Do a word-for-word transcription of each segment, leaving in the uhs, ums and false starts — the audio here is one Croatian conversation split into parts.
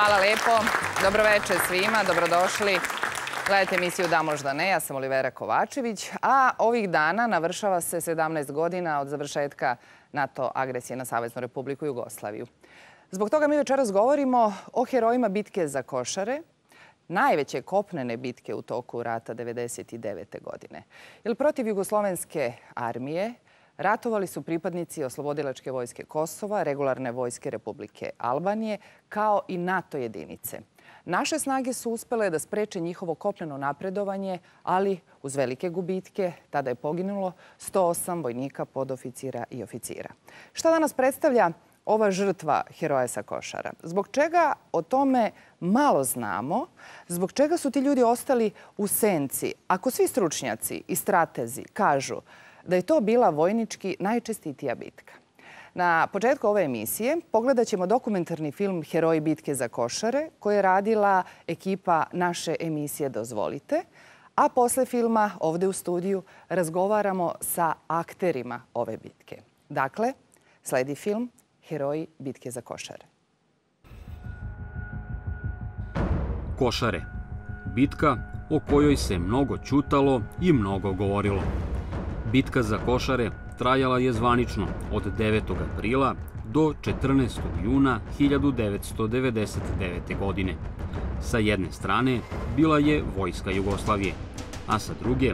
Hvala lijepo. Dobroveče svima, dobrodošli. Gledajte emisiju Da možda ne, ja sam Olivera Kovačević, a ovih dana navršava se sedamnaest godina od završetka NATO agresije na Saveznu Republiku Jugoslaviju. Zbog toga mi večeras govorimo o herojima bitke za Košare, najveće kopnene bitke u toku rata devedeset devete godine. Jer protiv jugoslovenske armije ratovali su pripadnici Oslobodilačke vojske Kosova, regularne vojske Republike Albanije, kao i NATO jedinice. Naše snage su uspele da spreče njihovo kopneno napredovanje, ali uz velike gubitke tada je poginulo sto osam vojnika, podoficira i oficira. Šta danas predstavlja ova žrtva heroja sa Košara? Zbog čega o tome malo znamo? Zbog čega su ti ljudi ostali u senci? Ako svi stručnjaci i stratezi kažu da je to bila vojnički najčestitija bitka. Na početku ove emisije pogledat ćemo dokumentarni film Heroji bitke za Košare koje je radila ekipa naše emisije Dozvolite, a posle filma ovde u studiju razgovaramo sa akterima ove bitke. Dakle, sledi film Heroji bitke za Košare. Košare. Bitka o kojoj se mnogo ćutalo i mnogo govorilo. Bitka za Košare trajala je zvanično od devetog aprila do četrnaestog juna hiljadu devetsto devedeset devete godine. Sa jedne strane bila je Vojska Jugoslavije, a sa druge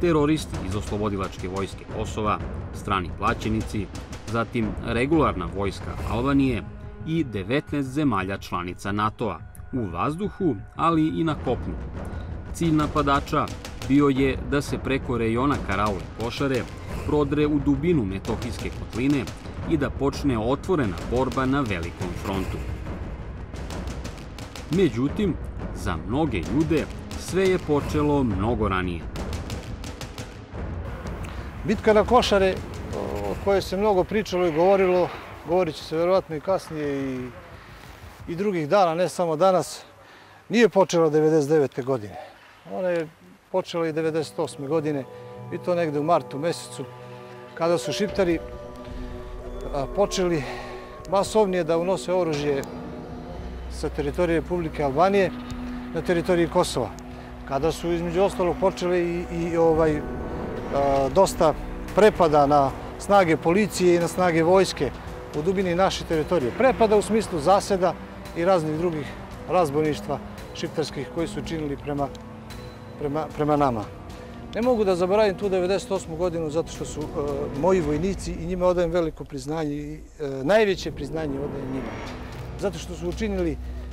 teroristi iz Oslobodilačke vojske Kosova, strani plaćenici, zatim regularna vojska Albanije i devetnaest zemalja članica NATO-a u vazduhu, ali i na kopnu. Cilj napadača bio je da se preko rejona karaule Košare prodre u dubinu Metohijske kotline i da počne otvorena borba na velikom frontu. Međutim, za mnoge ljude sve je počelo mnogo ranije. Bitka na Košare, o kojoj se mnogo pričalo i govorilo, govorit će se verovatno i kasnije i, i drugih dana, ne samo danas, nije počela devedeset devete godine. Ona je počela i devedeset osme godine i to negde u martu mesecu, kada su šiptari počeli masovnije da unose oružje sa teritorije Republike Albanije na teritoriji Kosova. Kada su između ostalog počeli i, i ovaj, a, dosta prepada na snage policije i na snage vojske u dubini naše teritorije. Prepada u smislu zaseda i raznih drugih razbojništva šiptarskih koji su činili prema Prema, prema nama. Ne mogu da zaboravim tu devedeset osmu godinu zato što su e, moji vojnici i njima odajem veliko priznanje i e, najveće priznanje odajem njima. Zato što su učinili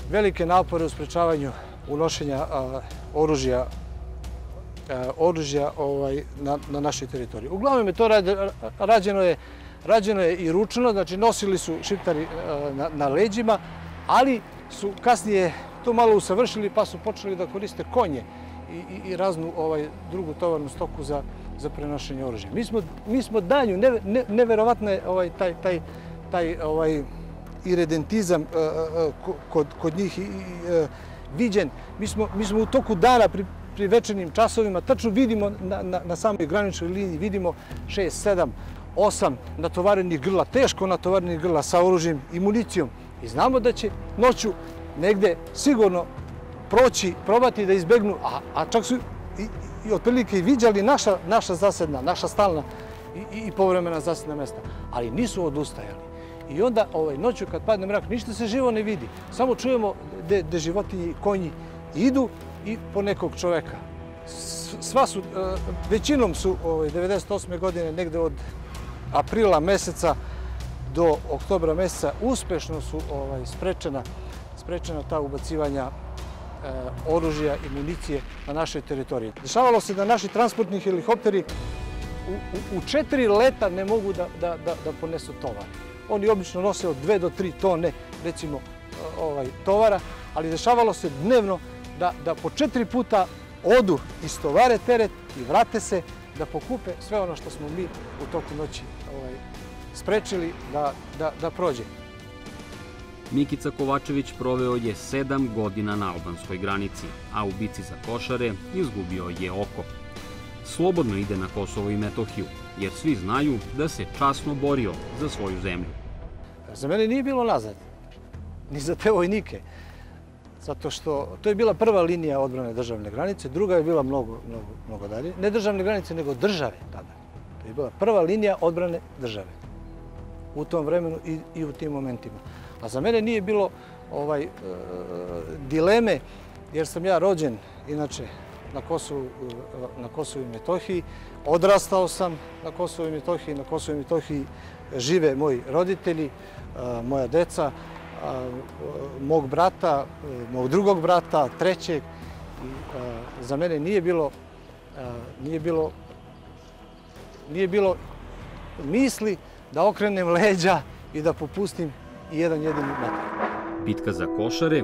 velike napore u sprečavanju unošenja a, oružja, a, oružja ovaj, na, na našoj teritoriji. Uglavnom je to ra, rađeno, je, rađeno je i ručno, znači nosili su šiptari a, na, na leđima, ali su kasnije to malo usavršili pa su počeli da koriste konje I, i raznu ovaj, drugu tovarnu stoku za, za prenošenje oružja. Mi smo, mi smo danju, ne, ne, neverovatno je ovaj, taj, taj, taj ovaj, iredentizam uh, uh, kod, kod njih uh, viđen. Mi smo, mi smo u toku dana pri, pri večernim časovima tačno vidimo na, na, na samoj graničnoj liniji, vidimo šest, sedam, osam natovarenih grla, teško natovarenih grla sa oružjem i municijom. I znamo da će noću negde sigurno proći, probati da izbegnu, a, a čak su i, i otprilike i viđali naša, naša zasedna, naša stalna i, i povremena zasedna mesta, ali nisu odustajali. I onda ovaj, noću kad padne mrak, ništa se živo ne vidi, samo čujemo de, de životinji i konji idu i po nekog čoveka. Sva su, većinom su ovaj, devedeset osme godine, negde od aprila meseca do oktobra meseca, uspešno su ovaj, sprečena, sprečena ta ubacivanja oružja i municije na našoj teritoriji. Dešavalo se da naši transportni helikopteri u, u, u četiri leta ne mogu da, da, da, da ponesu tovar. Oni obično nose od dve do tri tone, recimo, ovaj, tovara, ali dešavalo se dnevno da, da po četiri puta odu, istovare teret i vrate se da pokupe sve ono što smo mi u toku noći ovaj, sprečili da, da, da prođe. Mikica Kovačević proveo je sedam godina na albanskoj granici, a u bitci za Košare izgubio je oko. Slobodno ide na Kosovo i Metohiju, jer svi znaju da se časno borio za svoju zemlju. Za mene nije bilo nazad, ni za te vojnike. Zato što to je bila prva linija odbrane državne granice, druga je bila mnogo, mnogo, mnogo dalje. Ne državne granice, nego države tada. To je bila prva linija odbrane države u tom vremenu i, i u tim momentima. A za mene nije bilo ovaj, e, dileme, jer sam ja rođen, inače, na Kosovu, na Kosovu i Metohiji. Odrastao sam na Kosovu i Metohiji. Na Kosovu i Metohiji žive moji roditelji, moja deca, mog brata, mog drugog brata, trećeg. Za mene nije bilo, nije bilo, nije bilo misli da okrenem leđa i da popustim i jedan jedini metar. Bitka za Košare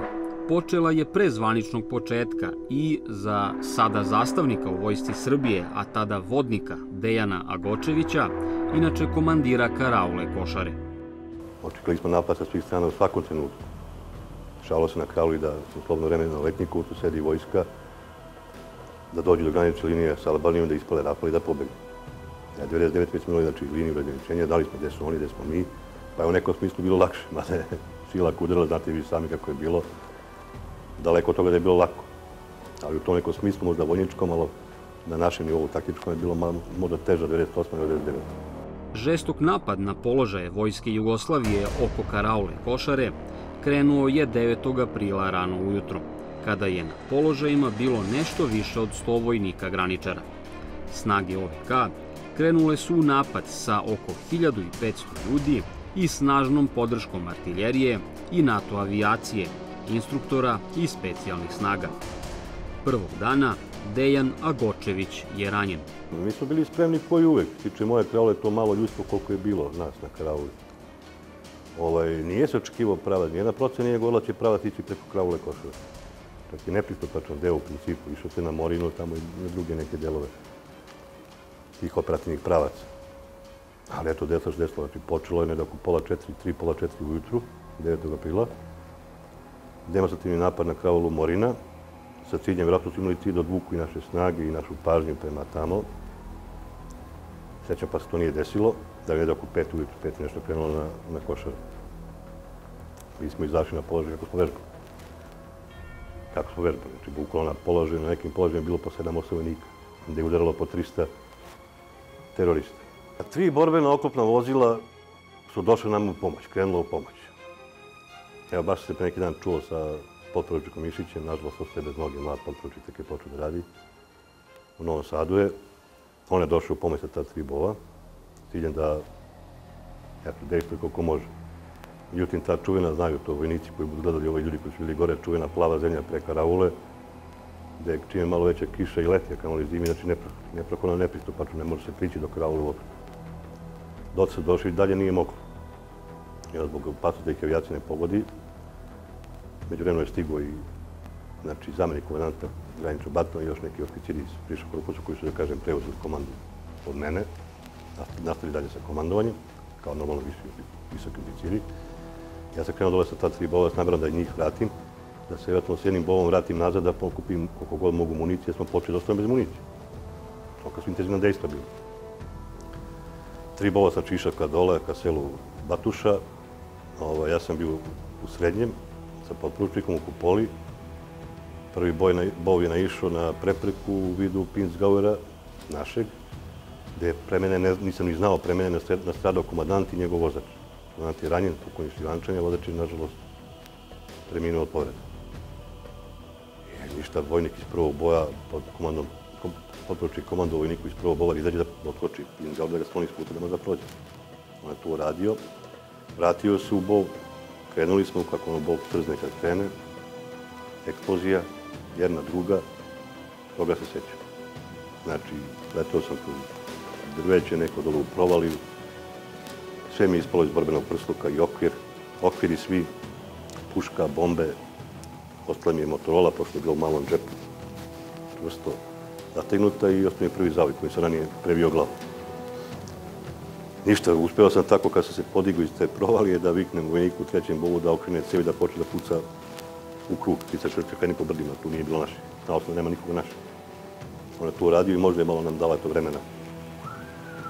počela je pre zvaničnog početka i za sada zastavnika u Vojsci Srbije, a tada vodnika Dejana Agočevića, inače komandira Karaule Košare. Očekali smo napad sa svih strana u svakom trenutku. Šalo se na Karauli da u slobodno vreme na letniku tu sedi vojska, da dođe do granične linije sa Albanijom, da ispale rafali, da pobegne. Na devedeset devet mi smo imali, znači, liniju razgraničenja, dali smo gde su oni, gde smo mi, pa je u nekom smislu bilo lakše. Mada je sila kudrala, znate vi sami kako je bilo. Daleko od toga da je bilo lako, ali u tom nekom smislu, možda vojničkom, ali na našem nivou taktičkom je bilo možda teža devedeset osam devedeset devet. Žestok napad na položaje Vojske Jugoslavije oko Karaule Košare krenuo je devetog aprila rano ujutro, kada je na položajima bilo nešto više od sto vojnika graničara. Snage O V K krenule su u napad sa oko hiljadu i petsto ljudi i snažnom podrškom artiljerije i NATO avijacije, instruktora i specijalnih snaga. Prvog dana Dejan Agočević je ranjen. Mi smo bili spremni koji uvek. Tiče moje Karaule, to malo ljudstvo koliko je bilo nas na Karauli. Ovaj, nije se očekivao pravac. Nijedna procena nije govorila će pravac ići preko Karaule Košare. Tako je nepristupačan deo u principu. Išao se na Morinu, tamo i druge neke delove tih operativnih pravaca. Ali eto, desno što desno. Znači, počelo je nekako pola četiri, tri, pola četiri ujutru, devetog aprila. Demonstrativni napad na Karaulu Morina. Sa ciljem, vjerojatno su imali cilj da odvuku i naše snage i našu pažnju prema tamo. Srećam pa se to nije desilo, da je oko pet uvijek, pet nešto krenulo na, na Košare. Mi smo izašli na položaj kako smo vežbali. Kako smo vežbali, znači bukvalo na položaju, na nekim položajima bilo po sedam osvojenika, gdje je udaralo po trista terorista. A tri borbena oklopna vozila su došle nam u pomoć, krenulo u pomoć. Evo, baš se pre neki dan čuo sa potporučnikom Mišićem, nažalost ostaje bez noge, mlad potporučnik tek je počeo da radi. U Novom Sadu je, on je došao u pomoć sa ta tri bova, ciljem da dejstvuje koliko može. Međutim, ta čuvena, znaju to vojnici koji budu gledali ovi ljudi koji su bili gore, čuvena plava zemlja pre Karaule, gde čime malo veća kiša i leti, a kamoli zimi, znači neprokonano nepristupačno, ne može se prići do Karaule u okru. Doći se došli i dalje nije moglo. Jer zbog opasnosti da ih avijacija ne pogodi, međuvremeno je stigao i, znači, zamenik komandanta graničnog bataljona i još neki oficiri iz prišlog korpusa koji su, da kažem, preuzeli komandu od mene, nastavili dalje sa komandovanjem, kao normalno visoki oficiri. Ja sam krenuo dole sa ta tri bova, s namerom da njih vratim, da se vjerojatno s jednim bovom vratim nazad, da pokupim koliko god mogu municije, jer smo počeli da ostavimo bez municije. Toliko su intenzivna dejstva bilo. Tri bova sam čišao ka dole, ka selu Batuša. Ovo, ja sam bio u srednjem, sa potporučnikom u Kupoli. Prvi bov je naišao na prepreku u vidu Pinsgauera, našeg, gde je, nisam ni znao, pre mene nastradao komandant i njegov vozač. Komandant je ranjen, pokojni Šljivančan, a vozač je, nažalost, preminuo od povreda. Ništa, vojnik iz prvog boja, potporučnik komando vojniku iz prvog boja, izađe da otkoči Pinsgauer, da ga skloni s puta, da može da prođe. On je to uradio. Vratio se u bov, krenuli smo kako ono bov trzne kad krene, eksplozija, jedna, druga, toga se sećam. Znači, letao sam kroz drveće, neko dolu provalio, sve mi je ispalo iz borbenog prsluka i okvir, okviri svi, puška, bombe, ostala mi je Motorola, pošto je bilo u malom džepu, čvrsto zategnuta i ostao mi je prvi zavoj koji sam ranije previo glavu. Ništa, uspeo sam tako kad sam se podigao iz te provalije da viknem vojniku u trećem bovu da okrene cevi da počne da puca u krug. Pisa čvrče kreni po brdima, tu nije bilo naše. Na osnovu nema nikoga naše. On je to uradio i možda je malo nam dala to vremena.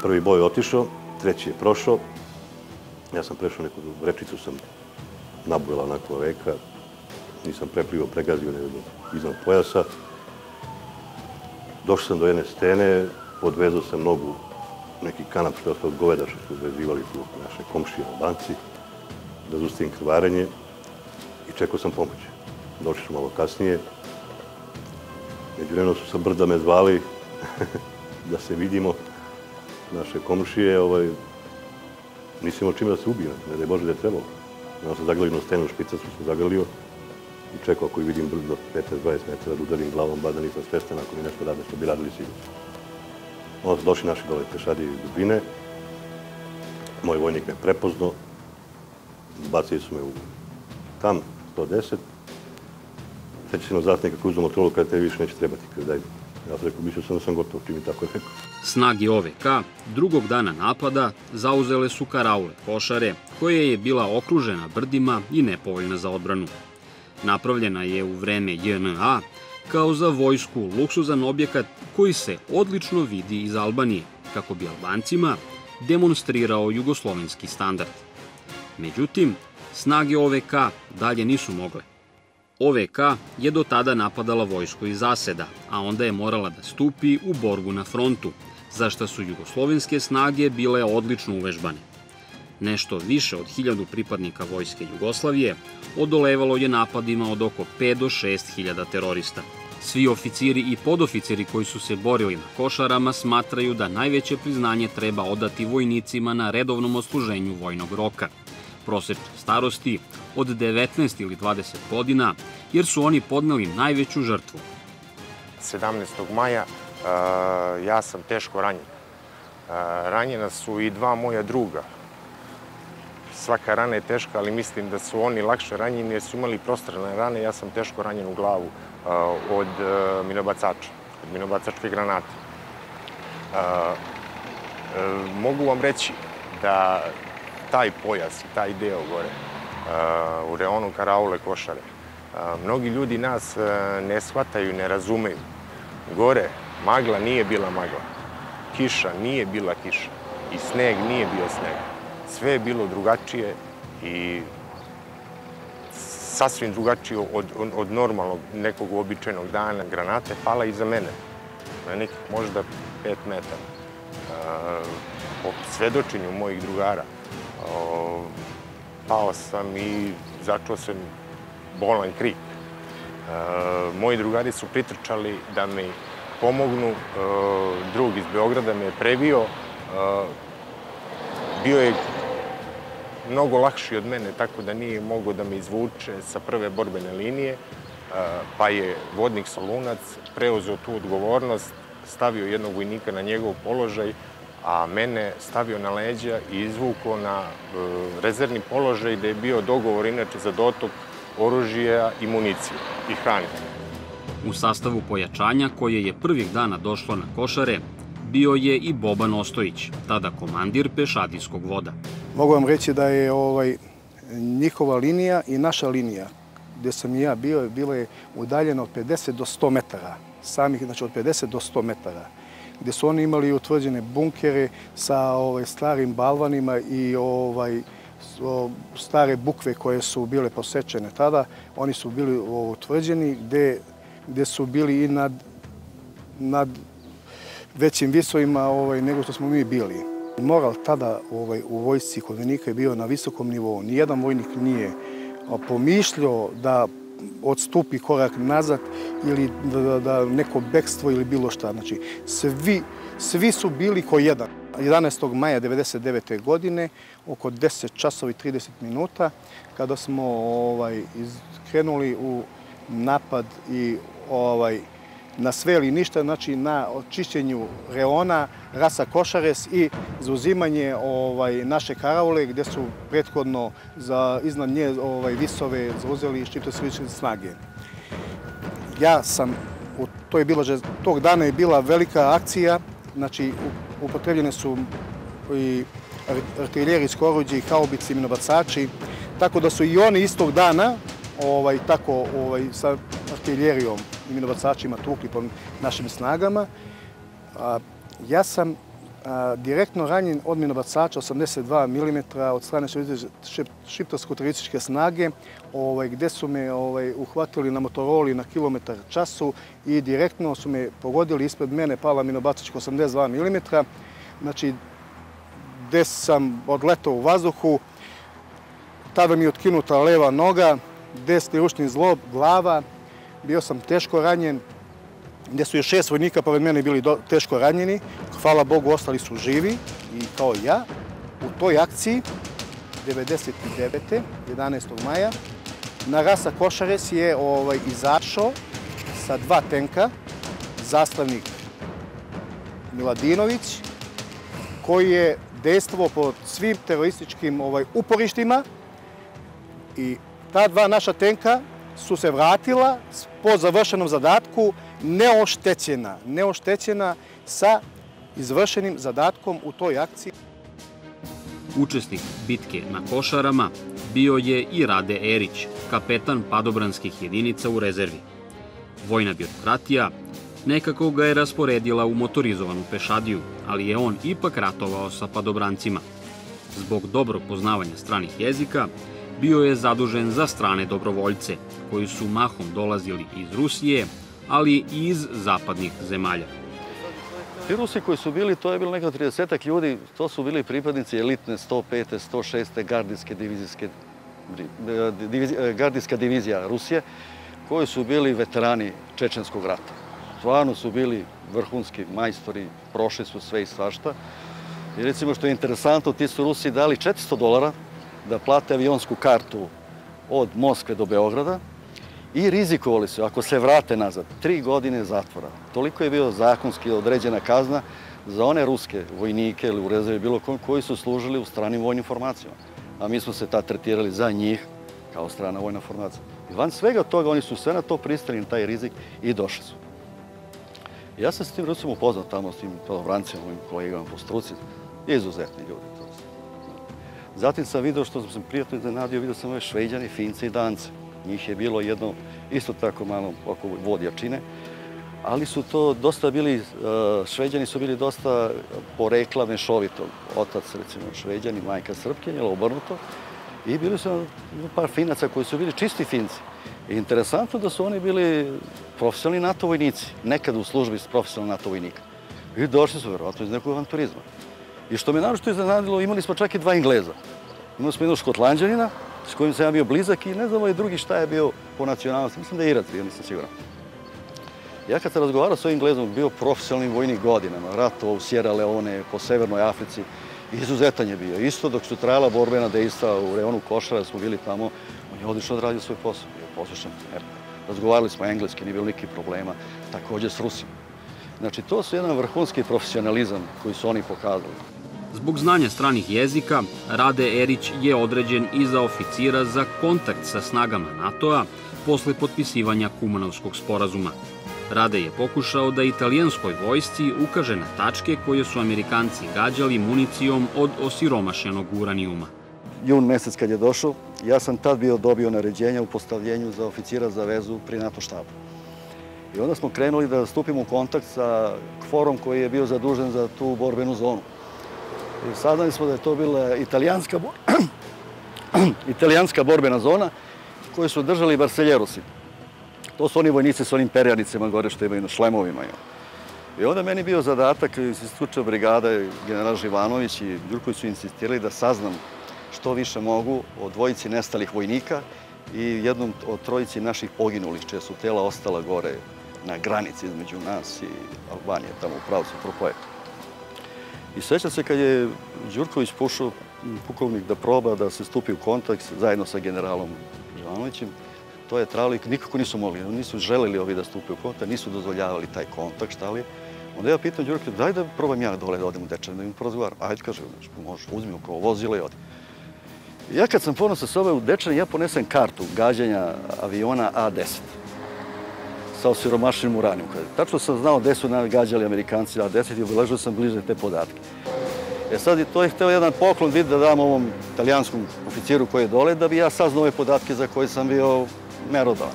Prvi boj je otišao, treći je prošao. Ja sam prešao neku rečicu, sam nabujela onako veka. nisam preplivao, pregazio iznad pojasa. Došao sam do jedne stene, odvezao sam nogu, neki kanap što je ostao goveda što su odvezivali tu naše komšije Albanci, da zaustavim krvarenje i čekao sam pomoć. Došli su malo kasnije. Međuvremeno su sa brda me zvali da se vidimo, naše komšije. Nisam imao čime da se ubijem, ne daj Bože da je trebalo. Onda sam zagrlio jednu stenu, špicacu sam zagrlio i čekao ako vidim brzo petnaest do dvadeset metara da udarim glavom, bar da nisam svestan, ako mi nešto radne što bi radili sigurno. Onda su došli naši dole pešadi iz dubine. Moj vojnik me prepozno, bacili su me u tam, sto deset. Sveći se na zasnika koji uzmemo trolu kada te više neće trebati. Ja sam rekao, mislio sam da sam gotov, čim i tako je rekao. Snagi O V K drugog dana napada zauzele su karaule Košare, koja je bila okružena brdima i nepovoljna za odbranu. Napravljena je u vreme J N A kao za vojsku luksuzan objekat koji se odlično vidi iz Albanije, kako bi Albancima demonstrirao jugoslovenski standard. Međutim, snage O V K dalje nisu mogle. O V K je do tada napadala vojsku iz zaseda, a onda je morala da stupi u borbu na frontu, zašto su jugoslovenske snage bile odlično uvežbane. Nešto više od hiljadu pripadnika vojske Jugoslavije odolevalo je napadima od oko pet do šest hiljada terorista. Svi oficiri i podoficiri koji su se borili na Košarama smatraju da najveće priznanje treba odati vojnicima na redovnom odsluženju vojnog roka, prosečne starosti od devetnaest ili dvadeset godina, jer su oni podneli najveću žrtvu. sedamnaestog maja ja sam teško ranjen. Ranjena su i dva moja druga. Svaka rana je teška, ali mislim da su oni lakše ranjeni jer su imali prostrelne rane. Ja sam teško ranjen u glavu od minobacača, od minobacačke granate. Mogu vam reći da taj pojas, taj deo gore, u reonu karaule Košare. Mnogi ljudi nas ne shvataju, ne razumeju. Gore magla nije bila magla, kiša nije bila kiša i sneg nije bio sneg. Sve je bilo drugačije i sasvim drugačije od normalnog nekog uobičajenog dana. Granate pala iza mene, na nekih možda pet metara. Po svedočenju mojih drugara, pao sam i začuo sam bolan krik. Moji drugari su pritrčali da mi pomognu. Drug iz Beograda me je prebio. Bio je mnogo lakši od mene, tako da nije mogao da me izvuče sa prve borbene linije, pa je vodnik Solunac preuzeo tu odgovornost, stavio jednog vojnika na njegov položaj, a mene stavio na leđa i izvukao na rezervni položaj gde je bio dogovor inače za dotok oružja i municije i hrane. U sastavu pojačanja koje je prvih dana došlo na Košare bio je i Boban Ostojić, tada komandir pešadijskog voda. Mogu vam reći da je njihova linija i naša linija gde sam i ja bio bila je udaljena od pedeset do sto metara, samih znači od pedeset do sto metara. Gde su oni imali utvrđene bunkere sa starim balvanima i stare bukve koje su bile posečene tada. Oni su bili utvrđeni gde su bili i nad većim visovima nego što smo mi bili. Moral tada u vojsci kod vojnika je bio na visokom nivou. Nijedan vojnik nije pomišljao da odstupi korak nazad ili da neko bekstvo ili bilo šta. Znači, svi su bili ko jedan. jedanaestog maja hiljadu devetsto devedeset devete godine, oko deset časova i trideset minuta, kada smo krenuli u napad i na sve ili ništa, znači na očišćenju reona, rasa Košares i zauzimanje naše karaule gdje su prethodno iznad nje visove zauzeli šiptarske snage. Ja sam, tog dana je bila velika akcija, znači upotrebljene su i artiljerijsko oruđe i haubice i minobacači, tako da su i oni istog dana tako sa artiljerijom i minobacačima tukli po našim snagama. Ja sam direktno ranjen od minobacača osamdeset dva milimetra od strane šiptarsko-turističke snage, gdje su me uhvatili na Motoroli na kilometar času i direktno su me pogodili, ispred mene pala minobacačka osamdeset dva milimetra, znači gdje sam odletao u vazduhu, tada mi je otkinuta leva noga, desni ručni zlob, glava, bio sam teško ranjen, gdje su još šest vojnika pored mene bili teško ranjeni. Hvala Bogu, ostali su živi i kao ja. U toj akciji, devedeset devete. jedanaestog maja, na rasa Košares je izašao sa dva tenka, zastavnik Miladinović, koji je dejstvovao pod svim terorističkim uporištima i ta dva naša tenka su se vratila po završenom zadatku neoštećena, neoštećena sa izvršenim zadatkom u toj akciji. Učesnik bitke na Košarama bio je i Rade Erić, kapetan padobranskih jedinica u rezervi. Vojna birokratija nekako ga je rasporedila u motorizovanu pešadiju, ali je on ipak ratovao sa padobrancima. Zbog dobrog poznavanja stranih jezika, bio je zadužen za strane dobrovoljce, koji su mahom dolazili iz Rusije, ali i iz zapadnih zemalja. Ti Rusi koji su bili, to je bilo neka tridesetak ljudi, to su bili pripadnici elitne sto pete, sto šeste. gardijske gardijska divizija Rusije, koji su bili veterani Čečenskog rata. Stvarno su bili vrhunski majstori, prošli su sve i svašta. I recimo što je interesantno, ti su Rusi dali četiristo dolara da plate avionsku kartu od Moskve do Beograda i rizikovali su, ako se vrate nazad, tri godine zatvora. Toliko je bio zakonski određena kazna za one ruske vojnike ili u rezervi bilo kom koji su služili u stranim vojnim formacijama. A mi smo se tad tretirali za njih kao strana vojna formacija. I van svega toga oni su sve na to pristali, na taj rizik i došli su. Ja sam s tim Rusom upoznat tamo, s tim padobrancima, mojim kolegama po struci, izuzetni ljudi. Zatim sam vidio, što sam prijatno iznenadio, vidio sam ove Šveđane, Fince i Dance. Njih je bilo jedno isto tako malo oko vodjačine, ali su to dosta bili, Šveđani su bili dosta porekla mešovitog. Otac, recimo, Šveđani, majka Srpkinja, obrnuto. I bili su par Finaca koji su bili čisti Finci. Interesantno da su oni bili profesionalni NATO vojnici, nekad u službi s profesionalnim NATO vojnika. I došli su, verovatno, iz nekog avanturizma. I što me naročito iznenadilo, imali smo čak i dva Engleza. Imali smo jednog Škotlanđanina, s kojim sam ja bio blizak, i ne znam ovaj drugi šta je bio po nacionalnosti. Mislim da je Irac bio, nisam siguran. Ja kad sam razgovarao s ovim Englezom, bio profesionalnim vojnih godinama, ratovao u Sierra Leone, po Severnoj Africi, izuzetan je bio. Isto dok su trajala borbena dejstva u reonu Košara, smo bili tamo, on je odlično odradio svoj posao, bio poslušan. Razgovarali smo engleski, nije bilo nikakvih problema, također s Rusima. Znači, to su jedan vrhunski profesionalizam koji su oni pokazali. Zbog znanja stranih jezika, Rade Erić je određen i za oficira za kontakt sa snagama NATO-a posle potpisivanja Kumanovskog sporazuma. Rade je pokušao da italijanskoj vojsci ukaže na tačke koje su Amerikanci gađali municijom od osiromašenog uranijuma. Jun mesec kad je došao, ja sam tad bio dobio naređenja u postavljenju za oficira za vezu pri NATO štabu. I onda smo krenuli da stupimo u kontakt sa Kforom koji je bio zadužen za tu borbenu zonu. I saznali smo da je to bila italijanska, bo... italijanska borbena zona koju su držali Barseljerosi. To su oni vojnici s onim perjanicima gore što imaju na šlemovima. I onda meni bio zadatak, isključio brigada, general Živanović i Đurković su insistirali da saznam što više mogu o dvojici nestalih vojnika i jednom od trojici naših poginulih, čija su tela ostala gore na granici između nas i Albanije, tamo u pravcu Propoje. I sjećam se kad je Đurković pušao, pukovnik, da proba da se stupi u kontakt zajedno sa generalom Živanovićem. To je trajalo i nikako nisu mogli, nisu želeli ovi da stupi u kontakt, nisu dozvoljavali taj kontakt, šta li je. Onda ja pitam Đurković, daj da probam ja dole da odem u Dečan, da im porazgovaram. Ajde, kaže, može, uzmi oko vozila i odi. Ja kad sam ponosao sa sobom u Dečan, ja ponesem kartu gađanja aviona A deset. Sa osiromašenim uranijom. Tačno sam znao gde su gađali Amerikanci A deset i obeležio sam bliže te podatke. E sad je to hteo jedan poklon vid da dam ovom italijanskom oficiru koji je dole, da bi ja saznao ove podatke za koje sam bio merodavan.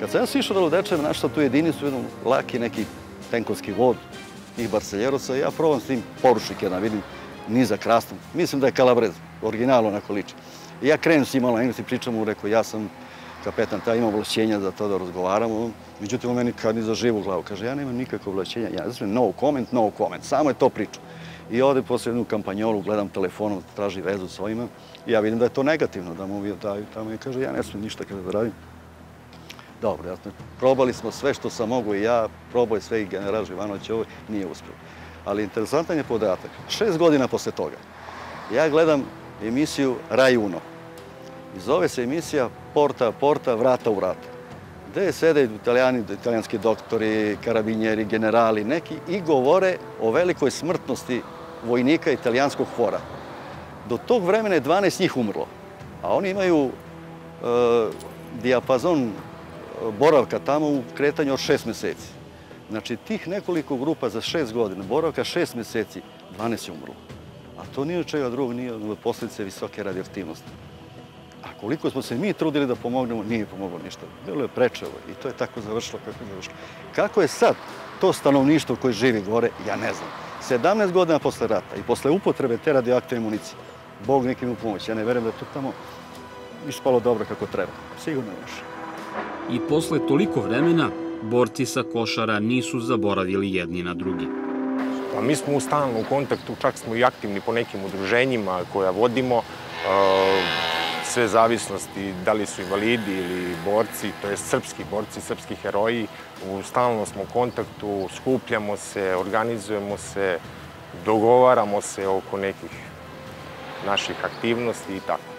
Kad sam ja sišao dole u Dečan, našao tu jedinicu, jedan laki neki tenkovski vod, tih barceljerosa. Ja probam s tim poručnik jedan, vidim, nizak rastom. Mislim da je Kalabrez, original onako liči. I ja krenu s njim malo na engleski, pričam mu, rekao, ja sam kapetan, ja imam ovlašćenja za to da razgovaramo. Međutim, on meni kad ni za živu glavu. Kaže, ja nemam nikakve ovlašćenja. Ja znam, no comment, no comment. Samo je to priča. I ovdje poslije jednu kampanjolu, gledam telefonom, traži vezu s ovima. I ja vidim da je to negativno, da mu daju tamo i kaže, ja ne smijem ništa kada da radim. Dobro, jasno. Probali smo sve što sam mogu i ja, probao sve i general Živanović, ovo nije uspio. Ali interesantan je podatak. Šest godina posle toga ja gledam emisiju Rai Uno. I zove se emisija Porta, Porta, Vrata u Vrata. Gde sede italijanski doktori, karabinjeri, generali, neki i govore o velikoj smrtnosti vojnika italijanskog fora. Do tog vremena je dvanaest njih umrlo, a oni imaju dijapazon boravka tamo u kretanju od šest meseci. Znači, tih nekoliko grupa za šest godina, boravka šest meseci, dvanaest je umrlo. A to nije od čega drugog, nije od posljedice visoke radioaktivnosti. A koliko smo se mi trudili da pomognemo, nije pomoglo ništa. Bilo je prečevo i to je tako završilo kako je završilo. Kako je sad to stanovništvo koje živi gore, ja ne znam. sedamnaest godina posle rata i posle upotrebe te radioaktivne municije, Bog nekim u pomoći. Ja ne verujem da je to tamo ispalo dobro kako treba. Sigurno još. I posle toliko vremena, borci sa Košara nisu zaboravili jedni na drugi. Mi smo u stalnom kontaktu, čak smo i aktivni po nekim udruženjima koja vodimo. Sve zavisnosti, da li su invalidi ili borci, to je srpski borci, srpski heroji. U stalnom smo kontaktu, skupljamo se, organizujemo se, dogovaramo se oko nekih naših aktivnosti i tako.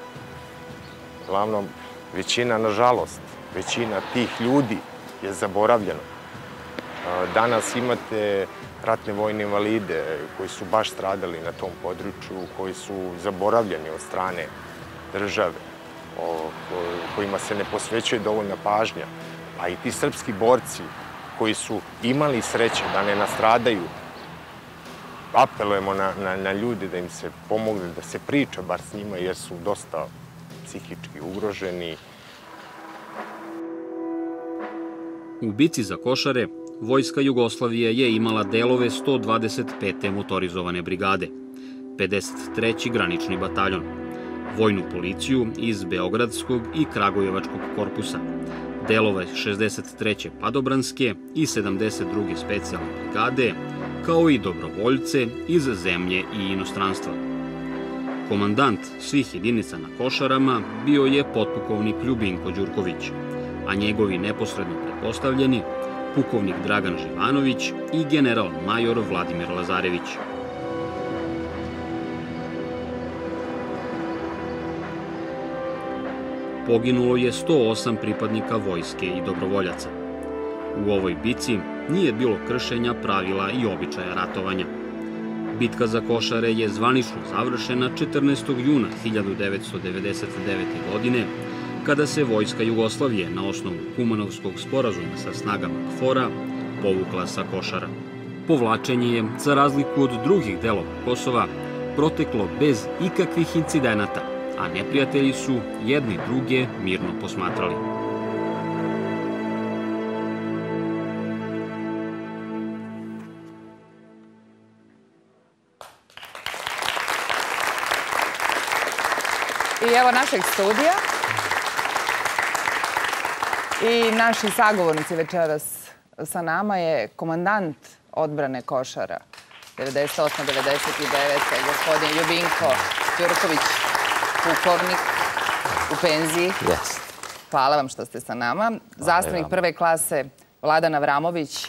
Uglavnom, većina, nažalost, većina tih ljudi je zaboravljena. Danas imate ratne vojne invalide koji su baš stradali na tom području, koji su zaboravljeni od strane države, kojima se ne posvećuje dovoljna pažnja. Pa i ti srpski borci koji su imali sreće da ne nastradaju, apelujemo na ljude da im se pomogne, da se priča bar s njima jer su dosta psihički ugroženi. U bici za Košare, Vojska Jugoslavije je imala delove sto dvadeset pete. motorizovane brigade, pedeset treći. granični bataljon, vojnu policiju iz Beogradskog i Kragujevačkog korpusa, delove šezdeset treće. padobranske i sedamdeset druge. specijalne brigade, kao i dobrovoljce iz zemlje i inostranstva. Komandant svih jedinica na Košarama bio je potpukovnik Ljubinko Đurković, a njegovi neposredno pretpostavljeni pukovnik Dragan Živanović i general-major Vladimir Lazarević. Poginulo je sto osam pripadnika vojske i dobrovoljaca. U ovoj bici nije bilo kršenja pravila i običaja ratovanja. Bitka za Košare je zvanično završena četrnaestog juna hiljadu devetsto devedeset devete. godine, kada se Vojska Jugoslavije na osnovu Kumanovskog sporazuma sa snagama Kfora povukla sa Košara. Povlačenje je, za razliku od drugih delova Kosova, proteklo bez ikakvih incidenata, a neprijatelji su jedni druge mirno posmatrali. I evo našeg studija. I naši sagovornici večeras sa nama je komandant odbrane Košara devedeset osme devedeset devete. gospodin Ljubinko Đurković, pukovnik u penziji. Hvala vam što ste sa nama. Zastavnik prve klase Vladan Vranović,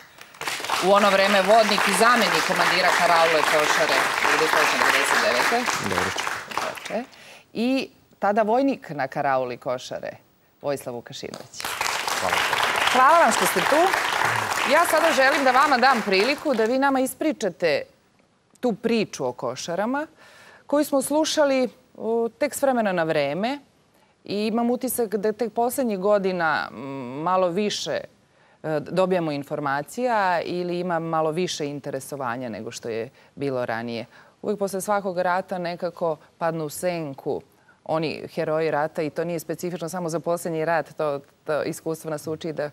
u ono vreme vodnik i zamenik komandira karaule Košare devedeset osme devedeset devete. I tada vojnik na karauli Košare, Vojislav Ukašinović. Hvala vam što ste tu. Ja sada želim da vama dam priliku da vi nama ispričate tu priču o Košarama koju smo slušali tek s vremena na vreme i imam utisak da tek poslednjih godina malo više dobijamo informacija ili ima malo više interesovanja nego što je bilo ranije. Uvijek posle svakog rata nekako padnu u senku oni heroji rata i to nije specifično samo za posljednji rat. To iskustvo nas uči da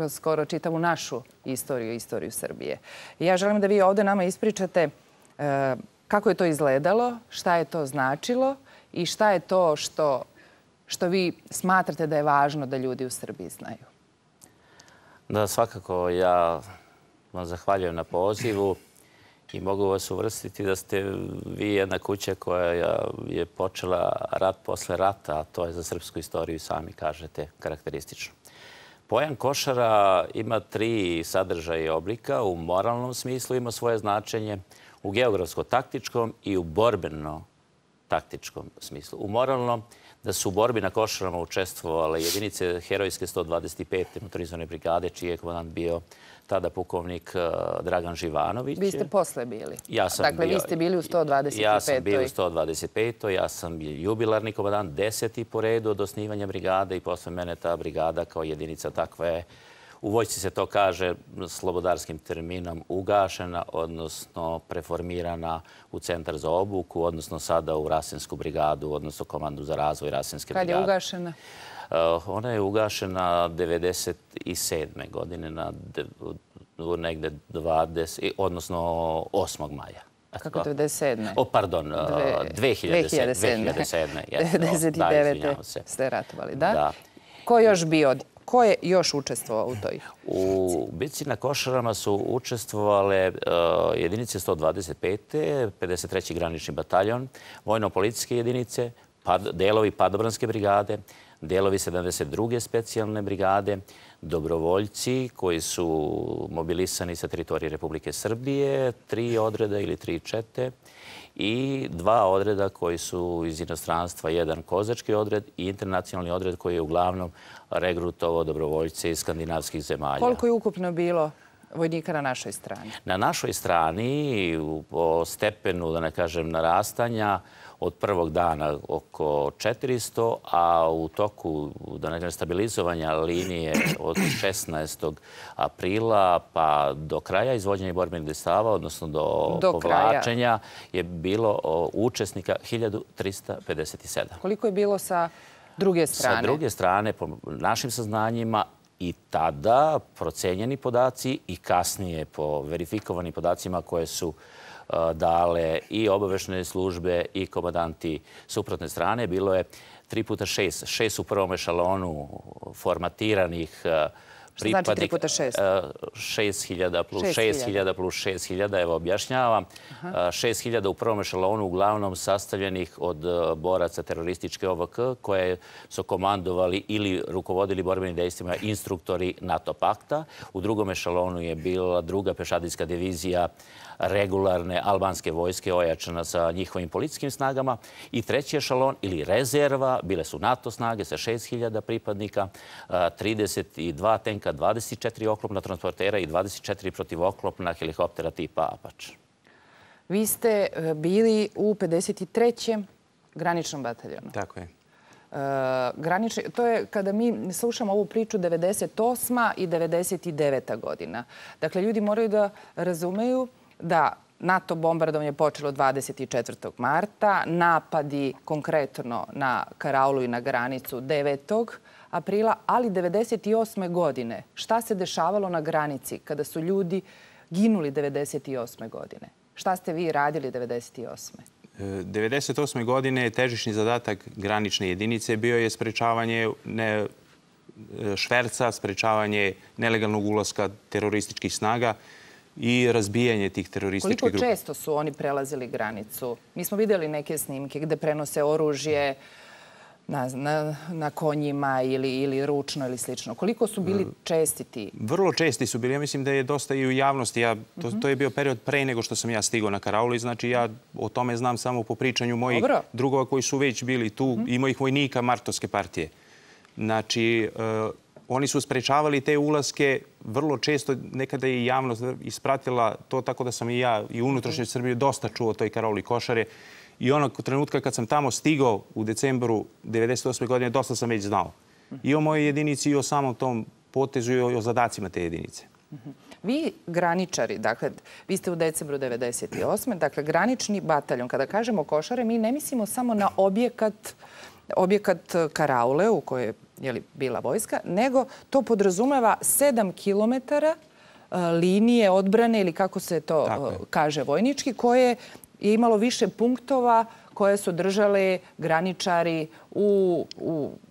kroz skoro čitavu našu istoriju, istoriju Srbije. I ja želim da vi ovdje nama ispričate kako je to izgledalo, šta je to značilo i šta je to što, što vi smatrate da je važno da ljudi u Srbiji znaju. Da, svakako ja vam zahvaljujem na pozivu i mogu vas uvrstiti da ste vi jedna kuća koja je počela rat posle rata, a to je za srpsku istoriju, sami kažete, karakteristično. Pojam Košara ima tri sadržaja i oblika. U moralnom smislu ima svoje značenje, u geografsko-taktičkom i u borbeno-taktičkom smislu. U moralnom, da su u borbi na Košarama učestvovale jedinice herojske sto dvadeset pete. motorizovane brigade, čiji je komandant bio tada pukovnik Dragan Živanović. Vi ste posle bili. Ja sam dakle, bio, vi ste bili u sto dvadeset petoj. Ja sam bio u sto dvadeset petoj. Ja sam jubilarni komandant, deseti po redu od osnivanja brigade i posle mene ta brigada kao jedinica takva je. U vojsci se to kaže slobodarskim terminom ugašena, odnosno preformirana u centar za obuku, odnosno sada u Rasinsku brigadu, odnosno komandu za razvoj Rasinske brigade. Kad je ugašena? Ona je ugašena devedeset sedme. godine, negde osmog maja. Kako devedeset sedme? O, pardon, dve hiljade sedme. devedeset devete. ste ratovali, da? Ko je još bio? Ko je još učestvovao u toj? U bitci na Košarama su učestvovale jedinice sto dvadeset pete. pedeset treći. granični bataljon, vojno-policijske jedinice, delovi Padobranske brigade, delovi sedamdeset druge. specijalne brigade, dobrovoljci koji su mobilisani sa teritorije Republike Srbije, tri odreda ili tri čete i dva odreda koji su iz inostranstva, jedan kozački odred i internacionalni odred koji je uglavnom regrutovao dobrovoljce iz skandinavskih zemalja. Koliko je ukupno bilo vojnika na našoj strani? Na našoj strani, po stepenu, da ne kažem, narastanja, od prvog dana oko četiristo, a u toku stabilizovanja linije od šesnaestog aprila pa do kraja izvođenja borbenih dejstava, odnosno do, do povlačenja, je bilo učesnika hiljadu trista pedeset sedam. Koliko je bilo sa druge strane? Sa druge strane, po našim saznanjima, i tada procenjeni podaci i kasnije po verifikovanim podacima koje su dale i obavešne službe i komandanti suprotne strane, bilo je tri puta šest. Šest u prvom ešalonu formatiranih pripadnika. Znači tri puta šest? Šest hiljada plus šest hiljada plus šest hiljada, evo objašnjavam. Šest hiljada u prvom ešalonu, uglavnom sastavljenih od boraca terorističke O V K, koje su komandovali ili rukovodili borbenim dejstvima instruktori NATO pakta. U drugom ešalonu je bila druga pešadijska divizija regularne albanske vojske ojačana sa njihovim policijskim snagama i treći ešalon ili rezerva, bile su NATO snage sa šest hiljada pripadnika, trideset dva tenka, dvadeset četiri oklopna transportera i dvadeset četiri protivoklopna helikoptera tipa Apač. Vi ste bili u pedeset trećem. graničnom bataljonu. Tako je. Granični, to je kada mi slušamo ovu priču devedeset osma. i devedeset deveta. godina. Dakle, ljudi moraju da razumeju da NATO bombardovanje je počelo dvadeset četvrtog marta, napadi konkretno na Karaulu i na granicu devetog aprila, ali devedeset osme. godine. Šta se dešavalo na granici kada su ljudi ginuli devedeset osme. godine? Šta ste vi radili devedeset osme. devedeset osme. godine težišni zadatak granične jedinice bio je sprečavanje šverca, sprečavanje nelegalnog ulaska terorističkih snaga i razbijanje tih terorističkih grupa. Koliko često su oni prelazili granicu? Mi smo vidjeli neke snimke gde prenose oružje na, na, na konjima ili, ili ručno ili slično. Koliko su bili česti ti? Vrlo česti su bili. Ja mislim da je dosta i u javnosti. Ja, to, mm-hmm. to je bio period pre nego što sam ja stigao na Karaulu. Znači ja o tome znam samo po pričanju mojih Dobro. drugova koji su već bili tu mm-hmm. i mojih vojnika Martovske partije. Znači... Uh, Oni su sprečavali te ulaske vrlo često. Nekada je i javnost ispratila to, tako da sam i ja i unutrašnje Srbije dosta čuo o toj Karauli Košare. I onog trenutka kad sam tamo stigao u decembru devedeset osme. godine, dosta sam već znao. I o mojoj jedinici i o samom tom potezu i o zadacima te jedinice. Vi graničari, dakle, vi ste u decembru devedeset osme. Dakle, granični bataljon. Kada kažemo Košare, mi ne mislimo samo na objekat Objekat Karaule u kojoj bila vojska, nego to podrazumeva sedam kilometara linije odbrane ili kako se to kaže vojnički, koje je imalo više punktova koje su držale graničari u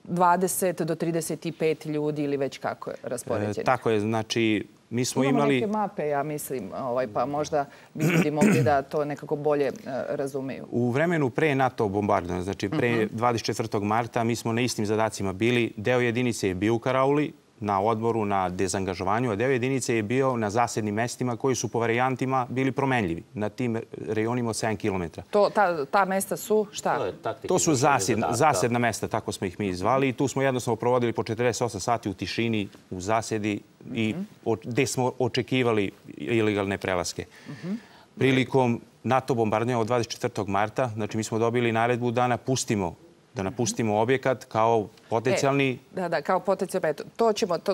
dvadeset do trideset pet ljudi ili već kako je raspoređeno. Tako je, znači mi smo imali... Imamo neke mape, ja mislim, pa možda bi ljudi mogli da to nekako bolje razumeju. U vremenu pre NATO bombardovanja, znači pre dvadeset četvrtog marta, mi smo na istim zadacima bili. Deo jedinice je bio u Karauli, na odboru, na dezangažovanju, a deo jedinice je bio na zasednim mestima koji su po varijantima bili promenljivi na tim rejonima od sedam kilometara. Ta mesta su šta? To su zasedna mesta, tako smo ih mi zvali. Tu smo jednostavno provodili po četrdeset osam sati u tišini, u zasedi, gde smo očekivali ilegalne prelaske. Prilikom NATO bombardovanja od dvadeset četvrtog marta, znači mi smo dobili naredbu da napustimo da napustimo objekat kao potencijalni... Da, da, kao potencijalni...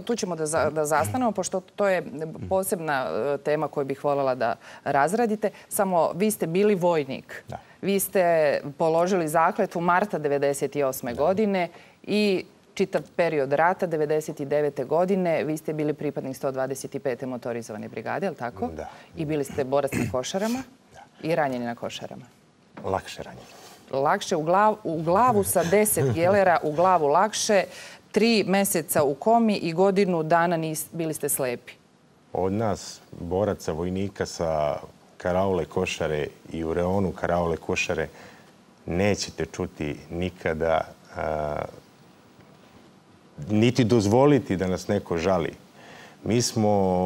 Tu ćemo da zastanemo, pošto to je posebna tema koju bih voljela da razradite. Samo vi ste bili vojnik. Vi ste položili zakletvu marta devedeset osme godine i čitav period rata devedeset devete godine. Vi ste bili pripadnik sto dvadeset pete motorizovane brigade, je li tako? Da. I bili ste borac na Košarama i ranjeni na Košarama. Lakše ranjeni. Lakše u glavu sa deset gelera, u glavu lakše, tri meseca u komi i godinu dana bili ste slepi. Od nas, boraca, vojnika sa Karaule Košare i u reonu Karaule Košare, nećete čuti nikada, niti dozvoliti da nas neko žali. Mi smo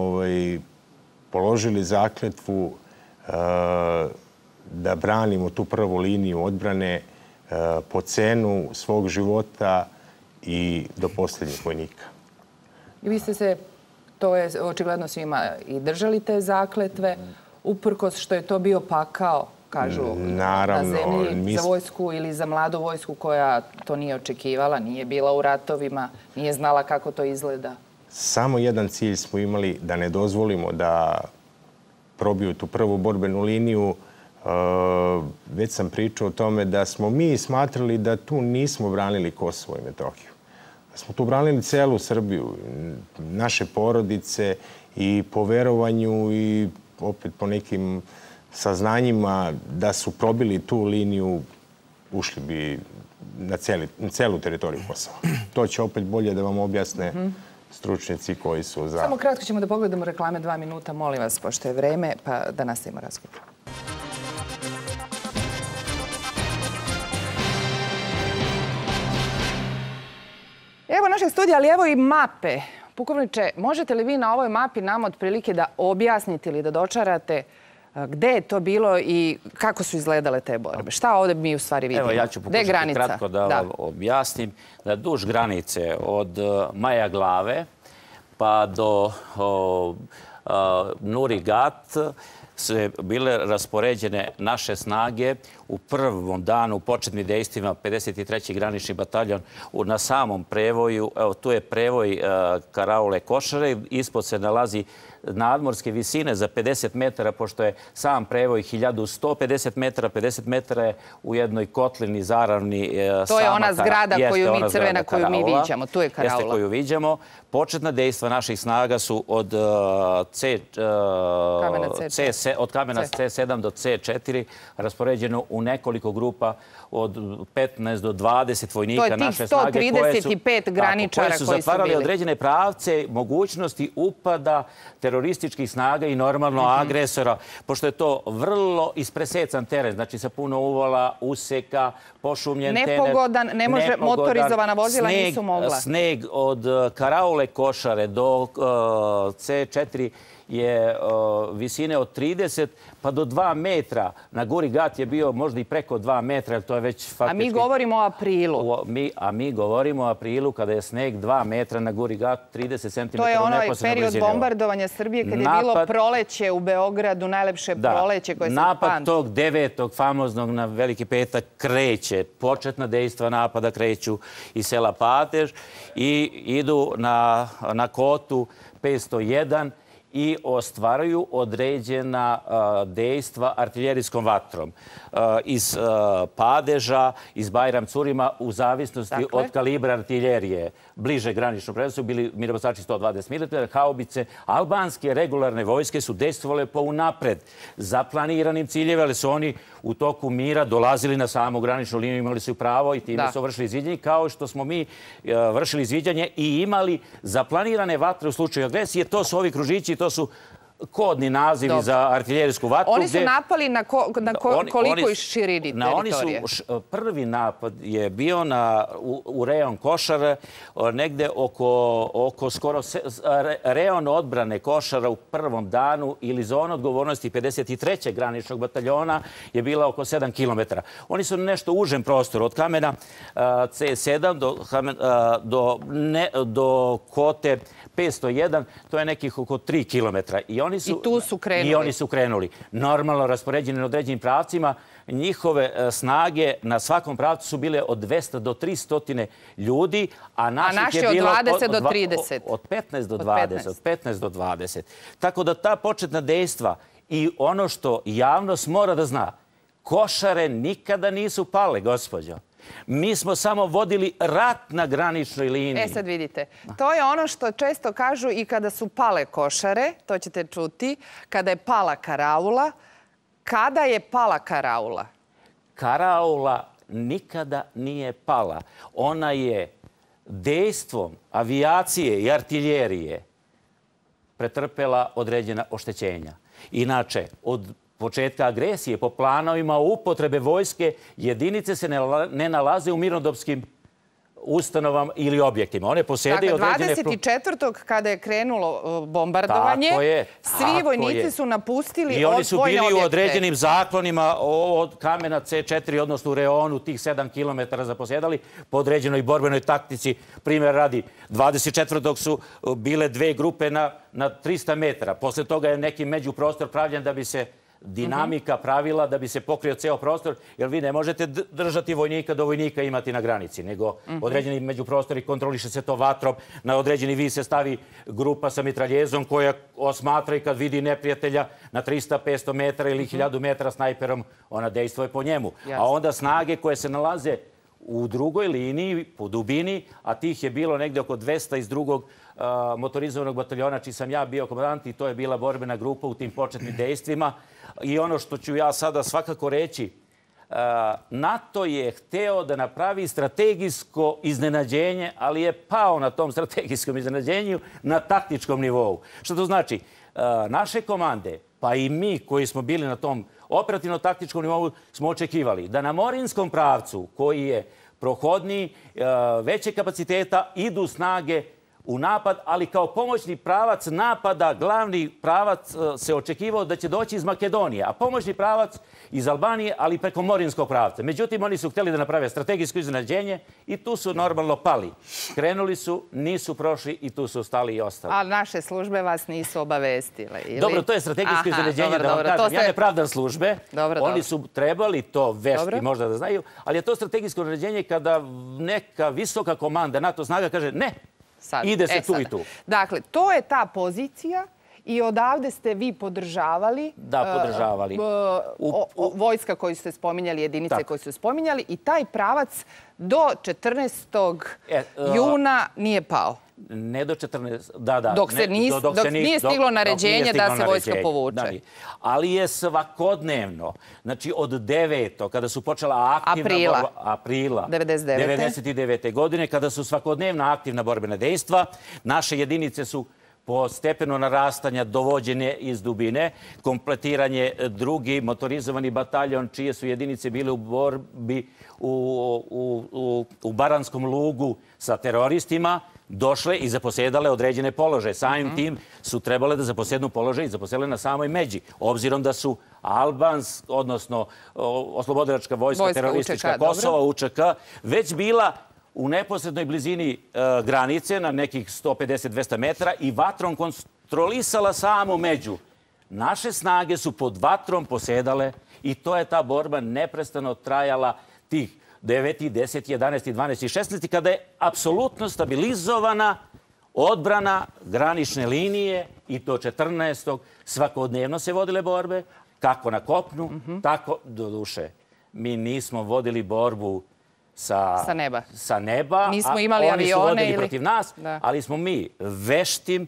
položili zakletvu da branimo tu prvu liniju odbrane po cenu svog života i do posljednjih vojnika. I vi ste se, to je očigledno svima, i držali te zakletve, uprkos što je to bio pakao, kažu, na zemlji za vojsku ili za mladu vojsku koja to nije očekivala, nije bila u ratovima, nije znala kako to izgleda. Samo jedan cilj smo imali, da ne dozvolimo da probiju tu prvu borbenu liniju. Već sam pričao o tome da smo mi smatrali da tu nismo branili Kosovo i Metohiju. Da smo tu branili celu Srbiju, naše porodice i po verovanju i opet po nekim saznanjima da su probili tu liniju, ušli bi na celu teritoriju Kosova. To će opet bolje da vam objasne stručnici koji su za... Samo kratko ćemo da pogledamo reklame, dva minuta, molim vas, pošto je vreme, pa da nastavimo razgovor. Evo našeg studija, ali evo i mape. Pukovniče, možete li vi na ovoj mapi nam otprilike da objasnite ili da dočarate gde je to bilo i kako su izgledale te borbe? Šta ovdje mi u stvari vidimo? Evo, ja ću pokušati kratko da vam objasnim. Da duž granice od Maja Glave pa do Nuri Gat se bile raspoređene naše snage u prvom danu u početnim dejstvima pedeset treći granični bataljon na samom prevoju. Evo, tu je prevoj Karaule Košare. Ispod se nalazi nadmorske visine za pedeset metara, pošto je sam prevoj hiljadu sto pedeset metara. pedeset metara je u jednoj kotlini zaravni. To je ona zgrada koju mi crvena, koju mi viđamo. Tu je Karaula. Jeste, koju viđamo. Početna dejstva naših snaga su od C sedam od kamena C sedam do C četiri raspoređeno u nekoliko grupa od petnaest do dvadeset vojnika naše snage. To je tih sto trideset pet graničara koji su bili. Koji su zatvarali određene pravce mogućnosti upada terorističkih snaga i normalno agresora, pošto je to vrlo ispresecan teren, znači sa puno uvala, useka, pošumljen teren. Nepogodan, ne može, motorizovana vozila nisu mogla. Sneg od Karaule Košare do C četiri je visine od trideset pa do dva metra. Na Guri Gat je bio možda i preko dva metra, jer to je već faktički... A mi govorimo o aprilu. A mi govorimo o aprilu kada je sneg dva metra, na Guri Gat trideset centimetara. To je onaj period bombardovanja Srbije kada je bilo proleće u Beogradu, najlepše proleće koje se pamti. Napad tog devetog famoznog na Veliki petak kreće. Početna dejstva napada kreću iz sela Patež i idu na Kotu pet sto jedan i ostvaraju određena dejstva artiljerijskom vatrom iz Padeža, iz Bajram Curima, u zavisnosti od kalibra artiljerije. Bliže graničnom predelu su bili minobacači sto dvadeset milimetara, haubice. Albanske regularne vojske su dejstvovale po unapred zaplaniranim ciljevima, ali su oni u toku mira dolazili na samu graničnu liniju, imali su pravo i time su vršili izviđanje, kao što smo mi vršili izviđanje i imali zaplanirane vatre u slučaju agresije. To su ovi kružići, to su kodni nazivi za artiljerijsku vatru. Oni su napali na koliko i širini teritorije? Prvi napad je bio u rejon Košara, negde oko skoro rejon odbrane Košara u prvom danu ili zona odgovornosti pedeset trećeg graničnog bataljona je bila oko sedam kilometara. Oni su na nešto užem prostoru od kamena ce sedam do kote petsto jedan, to je nekih oko tri kilometra. I tu su krenuli. I oni su krenuli. Normalno raspoređeni na određenim pravcima. Njihove snage na svakom pravcu su bile od dvesta do tristo ljudi, a naših je bilo od petnaest do dvadeset. Tako da ta početna dejstva i ono što javnost mora da zna, Košare nikada nisu pale, gospođo. Mi smo samo vodili rat na graničnoj liniji. E sad vidite, to je ono što često kažu i kada su pale Košare, to ćete čuti, kada je pala Karaula. Kada je pala Karaula? Karaula nikada nije pala. Ona je dejstvom avijacije i artiljerije pretrpela određena oštećenja. Inače, od početka agresije po planovima upotrebe vojske, jedinice se ne nalaze u mirnodopskim ustanovama ili objektima. One posedaju određene... dvadeset četvrtog kada je krenulo bombardovanje, svi vojnici su napustili vojne objekte. I oni su bili u određenim zaklonima od kamena ce četiri, odnosno u reonu, tih sedam kilometara zaposedali po određenoj borbenoj taktici. Primjer radi, dvadeset četvrtog su bile dve grupe na trista metara. Posle toga je neki međuprostor pravljen da bi se dinamika pravila da bi se pokrio ceo prostor, jer vi ne možete držati vojnika do vojnika imati na granici, nego određeni međuprostori kontroliše se to vatrom, na određeni vis se stavi grupa sa mitraljezom koja osmatra i kad vidi neprijatelja na trista do petsto metara ili hiljadu metara snajperom, ona dejstvo je po njemu. A onda snage koje se nalaze u drugoj liniji, po dubini, a tih je bilo negde oko dvesta iz drugog motorizovanog bataljona, čiji sam ja bio komandant, i to je bila borbena grupa u tim početnim dejstvima. I ono što ću ja sada svakako reći, NATO je hteo da napravi strategijsko iznenađenje, ali je pao na tom strategijskom iznenađenju na taktičkom nivou. Što to znači? Naše komande, pa i mi koji smo bili na tom operativno-taktičkom nivou, smo očekivali da na Morinskom pravcu, koji je prohodniji, veće kapaciteta, idu snage u napad, ali kao pomoćni pravac napada, glavni pravac se očekivao da će doći iz Makedonije, a pomoćni pravac iz Albanije, ali preko Morinskog pravca. Međutim, oni su hteli da naprave strategijsko iznenađenje i tu su normalno pali. Krenuli su, nisu prošli i tu su ostali i ostali. Ali naše službe vas nisu obavestile, ili? Dobro, to je strategijsko iznenađenje, da vam kažem. Ja ne pravdam službe. Oni su trebali to vešti, možda da znaju, ali je to strategijsko iznenađenje kada neka visoka komanda NATO snaga kaže ne. Ide se tu i tu. Dakle, to je ta pozicija i odavde ste vi podržavali... Da, podržavali. Vojska koju ste spominjali, jedinice koju ste spominjali, i taj pravac do četrnaestog juna nije pao. Ne do četrnaestog Da, da. Dok nije stiglo naređenje da se vojska povuče. Ali je svakodnevno, znači od devetog kada su počela aktivna borba... Aprila. devedeset devete godine, kada su svakodnevna aktivna borbena dejstva, naše jedinice su po stepenu narastanja dovođenje iz dubine, kompletiranje drugi motorizovani bataljon, čije su jedinice bile u borbi u Baranskom lugu sa teroristima, došle i zaposedale određene položaje. Samim tim su trebale da zaposednu položaje i zaposedale na samoj međi, obzirom da su Albans, odnosno Oslobodilačka vojska teroristička Kosova, U Č K, već bila u neposrednoj blizini granice na nekih sto pedeset do dvesta metara i vatrom kontrolisala samu među. Naše snage su pod vatrom posedale i to je ta borba neprestano trajala tih devet, deset, jedanaest, dvanaest i šesnaest kada je apsolutno stabilizovana odbrana granične linije i to četrnaestog svakodnevno se vodile borbe, kako na kopnu, tako do duše. Mi nismo vodili borbu sa neba, a oni su vodili protiv nas, ali smo mi veštim,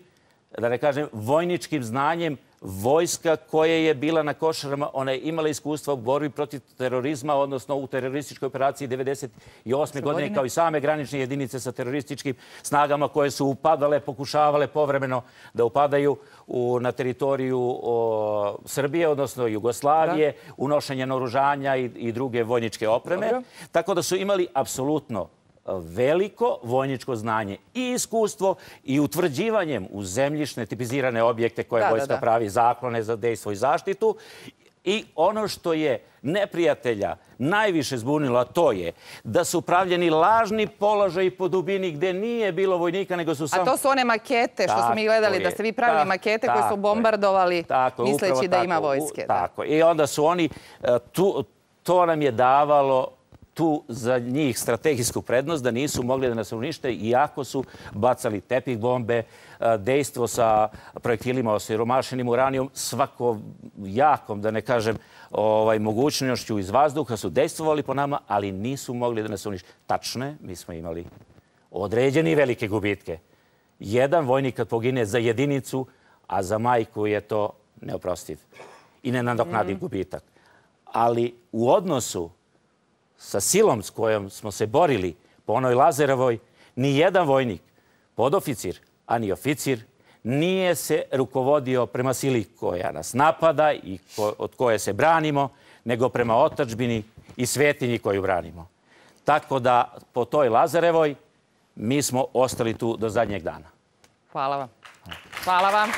da ne kažem, vojničkim znanjem, vojska koja je bila na Košarama, ona je imala iskustva u borbi protiv terorizma, odnosno u terorističkoj operaciji devedeset osme godine, kao i same granične jedinice sa terorističkim snagama koje su upadale, pokušavale povremeno da upadaju na teritoriju Srbije, odnosno Jugoslavije, unošenje naoružanja i druge vojničke opreme. Tako da su imali apsolutno veliko vojničko znanje i iskustvo i utvrđivanjem u zemljišne tipizirane objekte koje vojska pravi, zaklone za dejstvo i zaštitu. I ono što je neprijatelja najviše zbunilo, to je da su pravljeni lažni položaj po dubini gdje nije bilo vojnika, nego su samo... A to su one makete što smo mi gledali, da ste vi pravili makete koje su bombardovali misleći da ima vojske. Tako je. I onda su oni... To nam je davalo tu za njih strategijsku prednost, da nisu mogli da nas unište, iako su bacali tepih bombe, dejstvo sa projektilima osiromašenim uranijom, svako jakom, da ne kažem, mogućnošću iz vazduha su dejstvovali po nama, ali nisu mogli da nas unište. Tačno je, mi smo imali određene velike gubitke. Jedan vojnik kad pogine za jedinicu, a za majku je to neoprostiv i nenadoknadiv gubitak. Ali u odnosu sa silom s kojom smo se borili po onoj Lazarovoj, ni jedan vojnik, podoficir, a ni oficir, nije se rukovodio prema sili koja nas napada i od koje se branimo, nego prema otadžbini i svetinji koju branimo. Tako da po toj Lazarovoj mi smo ostali tu do zadnjeg dana. Hvala vam. Hvala vam.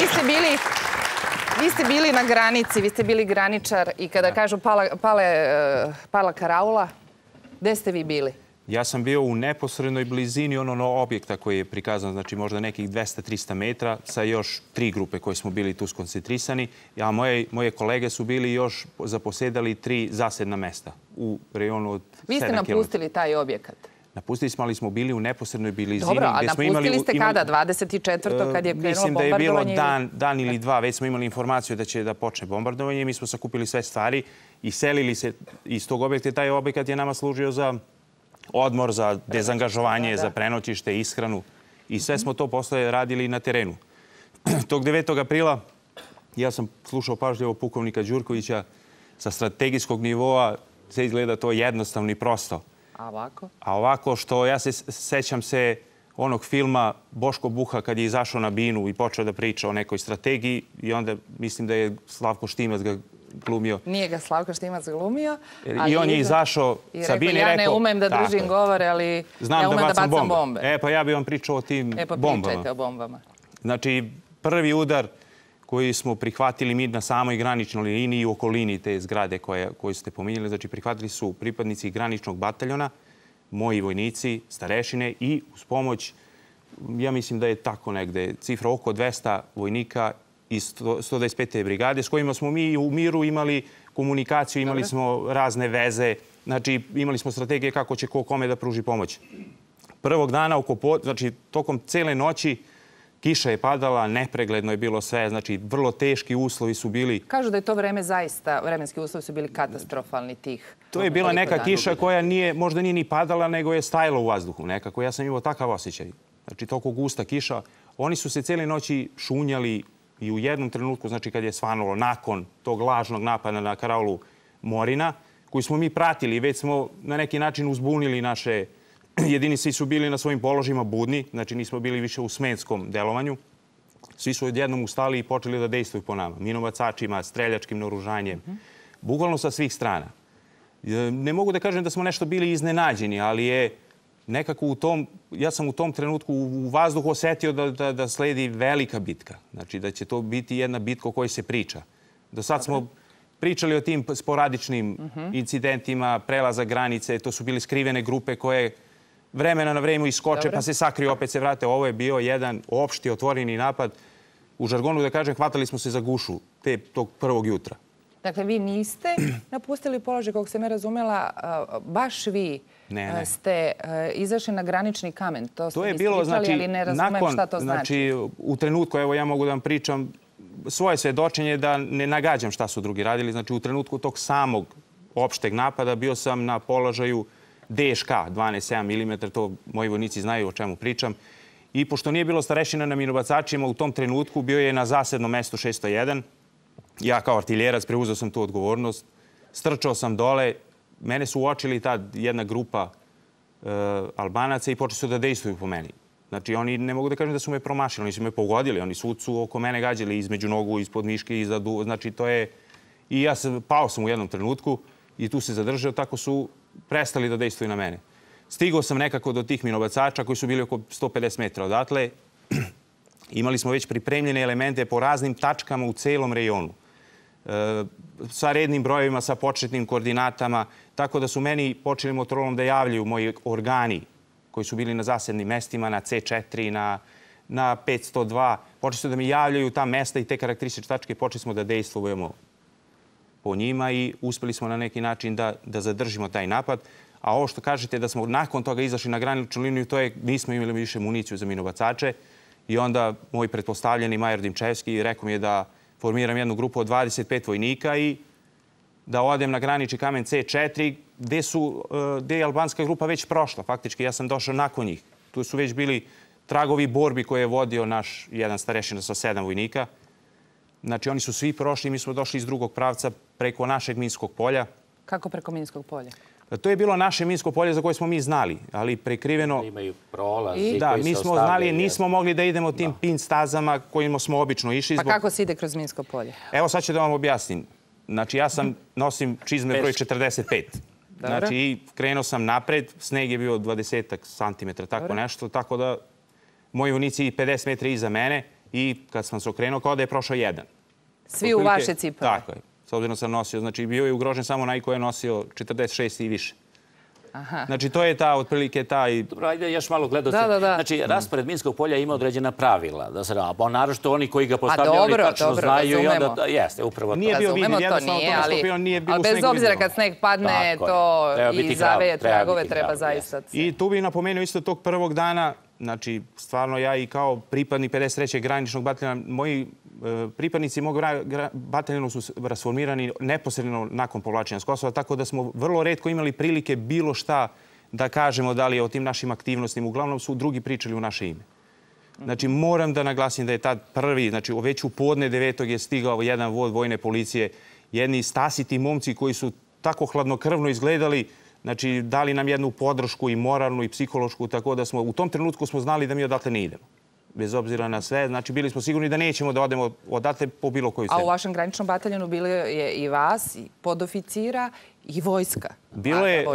Vi ste bili... Vi ste bili na granici, vi ste bili graničar i kada kažu pala karaula, gde ste vi bili? Ja sam bio u neposrednoj blizini onog objekta koji je prikazan, znači možda nekih dvesta do trista metra, sa još tri grupe koje smo bili tu skoncentrisani, a moje kolege su bili još zaposedali tri zasedna mesta u rejonu od sedam kilometara. Vi ste napustili taj objekat? Napustili smo, ali smo bili u neposrednoj blizini. Dobro, a napustili ste kada? dvadeset četvrtog kad je krenulo bombardovanje? Mislim da je bilo dan ili dva. Već smo imali informaciju da će da počne bombardovanje i mi smo sakupili sve stvari i selili se iz tog objekta. Taj objekat je nama služio za odmor, za dezangažovanje, za prenoćište, ishranu. I sve smo to posle radili na terenu. Tog devetog aprila ja sam slušao pažljivo pukovnika Đurkovića. Sa strategijskog nivoa sve izgleda to jednostavno i prosto. A ovako? A ovako što ja se sećam se onog filma Boško Buha kad je izašao na binu i počeo da priča o nekoj strategiji i onda mislim da je Slavko Štimac ga glumio. Nije ga Slavko Štimac glumio. I on je izašao sa bine i rekao... Ja ne umem da držim govore, ali ne umem da bacam bombe. E pa ja bi vam pričao o tim bombama. E pa pričajte o bombama. Znači prvi udar koji smo prihvatili mi na samoj graničnoj liniji i okolini te zgrade koju ste pominjali. Znači, prihvatili su pripadnici graničnog bataljona, moji vojnici, starešine i uz pomoć, ja mislim da je tako negde, cifra oko dvesta vojnika iz sto dvadeset pete brigade s kojima smo mi u miru imali komunikaciju, imali smo razne veze, znači imali smo strategije kako će ko kome da pruži pomoć. Prvog dana, znači tokom cele noći, kiša je padala, nepregledno je bilo sve, znači vrlo teški uslovi su bili. Kažu da je to vreme zaista, vremenski uslovi su bili katastrofalni tih. To je bila neka kiša koja nije, možda nije ni padala, nego je stajala u vazduhu nekako. Ja sam imao takav osjećaj. Znači toliko gusta kiša. Oni su se cijele noći šunjali i u jednom trenutku, znači kad je svanulo nakon tog lažnog napada na karaulu Morina, koju smo mi pratili i već smo na neki način uzbunili naše... Jedini svi su bili na svojim položajima budni, znači nismo bili više u smenskom delovanju. Svi su odjednom ustali i počeli da dejstvuju po nama. Minobacačima, streljačkim naoružanjem, bukvalno sa svih strana. Ne mogu da kažem da smo nešto bili iznenađeni, ali je nekako u tom, ja sam u tom trenutku u vazduhu osetio da sledi velika bitka. Znači da će to biti jedna bitka o kojoj se priča. Do sad smo... Pričali o tim sporadičnim incidentima, prelaza granice, to su bili skrivene grupe koje vremena na vremenu iskoče pa se sakriju, opet se vrate. Ovo je bio jedan opšti otvoreni napad. U žargonu da kažem, hvatali smo se za gušu tog prvog jutra. Dakle, vi niste napustili položaj, kako sam ja razumela, baš vi ste izašli na granični kamen. To ste ispričali, ali ne razumem šta to znači. U trenutku, evo ja mogu da vam pričam svoje svedočenje da ne nagađam šta su drugi radili. Znači, u trenutku tog samog opšteg napada bio sam na položaju D Š K, dvanaest sedam milimetara, to moji vojnici znaju o čemu pričam. I pošto nije bilo starešina na minobacačima, u tom trenutku bio je na zasednom mestu šest nula jedan. Ja kao artiljerac preuzeo sam tu odgovornost. Strčao sam dole. Mene su uočili tad jedna grupa Albanaca i počeli su da dejstvuju po meni. Znači, oni ne mogu da kažem da su me promašili, oni su me pogodili. Oni su oko mene gađali između nogu, ispod miške, iza duva. Znači, to je... I ja sam, pao sam u jednom trenutku i tu se zadržao, tako su prestali da dejstvuju na mene. Stigao sam nekako do tih minobacača koji su bili oko sto pedeset metara odatle. Imali smo već pripremljene elemente po raznim tačkama u celom rejonu. Sa rednim brojevima, sa početnim koordinatama. Tako da su meni počeli motorolom da javljaju moji organi koji su bili na zasednim mestima, na C četiri, na, na pet sto dva. Počeli su da mi javljaju ta mesta i te karakteristične tačke. Počeli smo da dejstvujemo po njima i uspeli smo na neki način da, da zadržimo taj napad. A ovo što kažete da smo nakon toga izašli na graničnu liniju, to je nismo imali više municiju za minobacače. I onda moj pretpostavljeni major Dimčevski rekao mi je da formiram jednu grupu od dvadeset pet vojnika i da odem na granični kamen C četiri, gdje je albanska grupa već prošla. Faktički, ja sam došao nakon njih. Tu su već bili tragovi borbi koje je vodio naš jedan starešina sa sedam vojnika. Znači, oni su svi prošli i mi smo došli iz drugog pravca preko našeg minskog polja. Kako preko minskog polja? To je bilo naše minsko polje za koje smo mi znali, ali prekriveno... Imaju prolaz i koji se ostavljaju. Nismo mogli da idemo tim pin stazama kojima smo obično išli. Pa kako se ide kroz minsko polje? Evo sad ću da vam objasnim. Znači, ja sam nosim čizme broj četrdeset pet. Znači, krenuo sam napred. Sneg je bio dvadeset centimetara, tako nešto. Tako da moji vojnici pedeset metara iza mene i kad sam se okrenuo, kao da je prošao jedan. Svi u vaše cipele? Tako je. S obzirom sam nosio, znači bio je ugrožen samo onaj koji je nosio četrdeset šest i više. Znači to je ta, otprilike, taj... Dobro, ajde još malo gledosti. Znači, raspored minskog polja ima određena pravila. Naravno, oni koji ga postavljaju, oni tačno znaju i onda... Jeste, upravo to. Nije bio vidljiv, jednostavno toga skupio, nije bilo sneg vidljivo. Ali bez obzira kad sneg padne, to i zaveje tragove treba zaista... I tu bih napomenuo isto tog prvog dana, znači, stvarno ja i kao pripadnik pedeset trećeg graničnog bataljona, moji pripadnici mog bataljona su rasformirani neposredno nakon povlačenja s Kosova, tako da smo vrlo retko imali prilike bilo šta da kažemo da li je o tim našim aktivnostima. Uglavnom su drugi pričali u naše ime. Znači, moram da naglasim da je tad prvi, znači već u podne devetog je stigao jedan vod vojne policije, jedni stasiti momci koji su tako hladnokrvno izgledali, znači, dali nam jednu podršku i moralnu i psihološku, tako da smo u tom trenutku smo znali da mi odatle ne idemo. Bez obzira na sve. Znači, bili smo sigurni da nećemo da odemo odatle po bilo koju stranu. A u vašem graničnom bataljonu bilo je i vas, i podoficira, i vojska. Bilo je,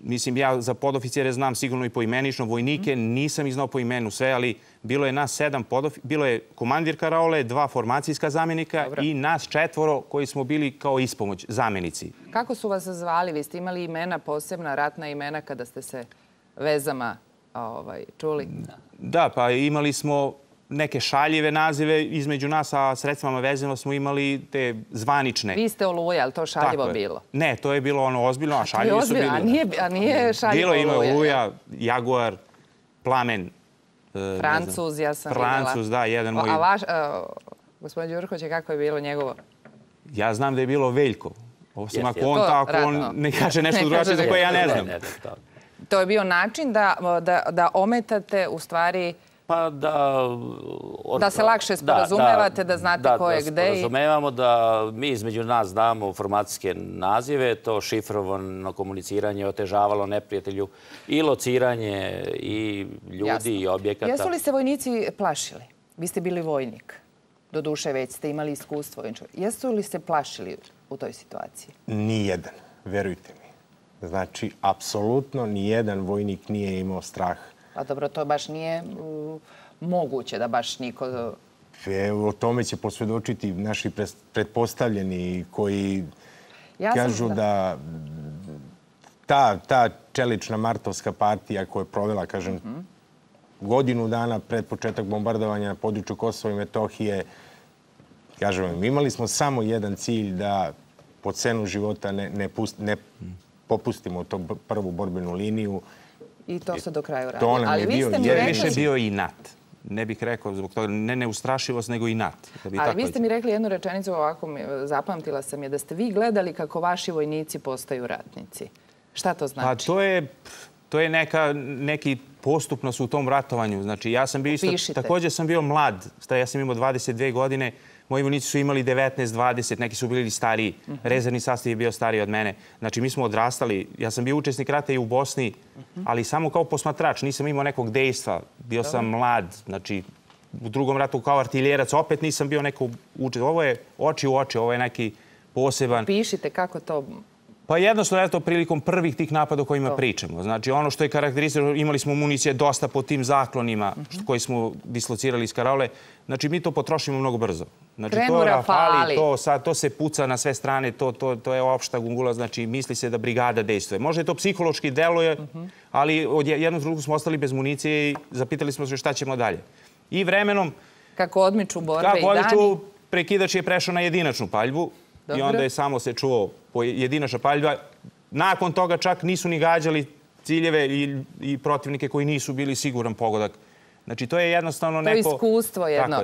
mislim, ja za podoficire znam sigurno i poimenično. Vojnike nisam ih znao po imenu sve, ali bilo je nas sedam podoficira. Bilo je komandir karaole, dva formacijska zamjenika i nas četvoro koji smo bili kao ispomoć, zamjenici. Kako su vas zvali? Vi ste imali imena posebna, ratna imena kada ste se vezama čuli? Da, pa imali smo neke šaljive nazive između nas, a sredstvama vezano smo imali te zvanične. Vi ste Oluja, ali to šaljivo bilo? Ne, to je bilo ono ozbiljno, a šaljivo su bilo. A nije šaljivo Oluja? Bilo ima Oluja, Jaguar, Plamen. Francuz, ja sam vidjela. Francuz, da, jedan moj... A vaš, gospodin Đurković, kako je bilo njegovo? Ja znam da je bilo Veljko. Osim ako on tako, on ne kaže nešto drugačije za koje ja ne znam. To je bio način da ometate u stvari... Pa da... Da se lakše sporazumevate, da znate ko je gde. Da, da sporazumevamo da mi između nas damo formacijske nazive. To šifrovano komuniciranje otežavalo neprijatelju i lociranje i ljudi i objekata. Jesu li se vojnici plašili? Vi ste bili vojnik. Doduše već ste imali iskustvo. Jesu li se plašili u toj situaciji? Nijedan, verujte mi. Znači, apsolutno nijedan vojnik nije imao strah. A dobro, to baš nije moguće da baš niko... O tome će posvjedočiti naši pretpostavljeni koji kažu da ta čelična martovska partija koja je provela, kažem, godinu dana pred početak bombardovanja na području Kosova i Metohije, Kažem vam, imali smo samo jedan cilj, da po cenu života ne popustimo tu prvu borbenu liniju. I to se do kraja uradilo. Ali vi ste mi rekli... Jer više je bio inat. Ne bih rekao zbog toga, ne neustrašivost, nego inat. Ali vi ste mi rekli jednu rečenicu, ovako zapamtila sam je, da ste vi gledali kako vaši vojnici postaju ratnici. Šta to znači? To je neki postupnost u tom ratovanju. Znači, ja sam bio isto... Također sam bio mlad. Ja sam imao dvadeset dve godine. Moji vojnici su imali devetnaest, dvadeset, neki su bili stariji. Rezervni sastav je bio stariji od mene. Znači, mi smo odrastali. Ja sam bio učesnik rata i u Bosni, ali samo kao posmatrač. Nisam imao nekog dejstva. Bio sam mlad. Znači, u drugom ratu kao artiljerac. Opet nisam bio neko učesnik. Ovo je oči u oči. Ovo je neki poseban... Pišite kako to... Pa jednostavno je to prilikom prvih tih napada o kojima pričamo. Znači, ono što je karakteristično, imali smo municije dosta po tim zaklonima koji smo dislocirali iz Karaule. Znači, mi to potrošimo mnogo brzo. Znači, to rafali, to se puca na sve strane, to je opšta gungula. Znači, misli se da brigada dejstvuje. Možda je to psihološki deluje, ali od jednog trenutku smo ostali bez municije i zapitali smo se šta ćemo dalje. I vremenom... Kako odmiču borbe i dani. Kako odmiču, prekidač je prešao na jedinačnu paljbu. I onda je samo se čuo jedinačna paljba. Nakon toga čak nisu ni gađali ciljeve i protivnike koji nisu bili siguran pogodak. Znači, to je jednostavno neko... To je iskustvo jedno.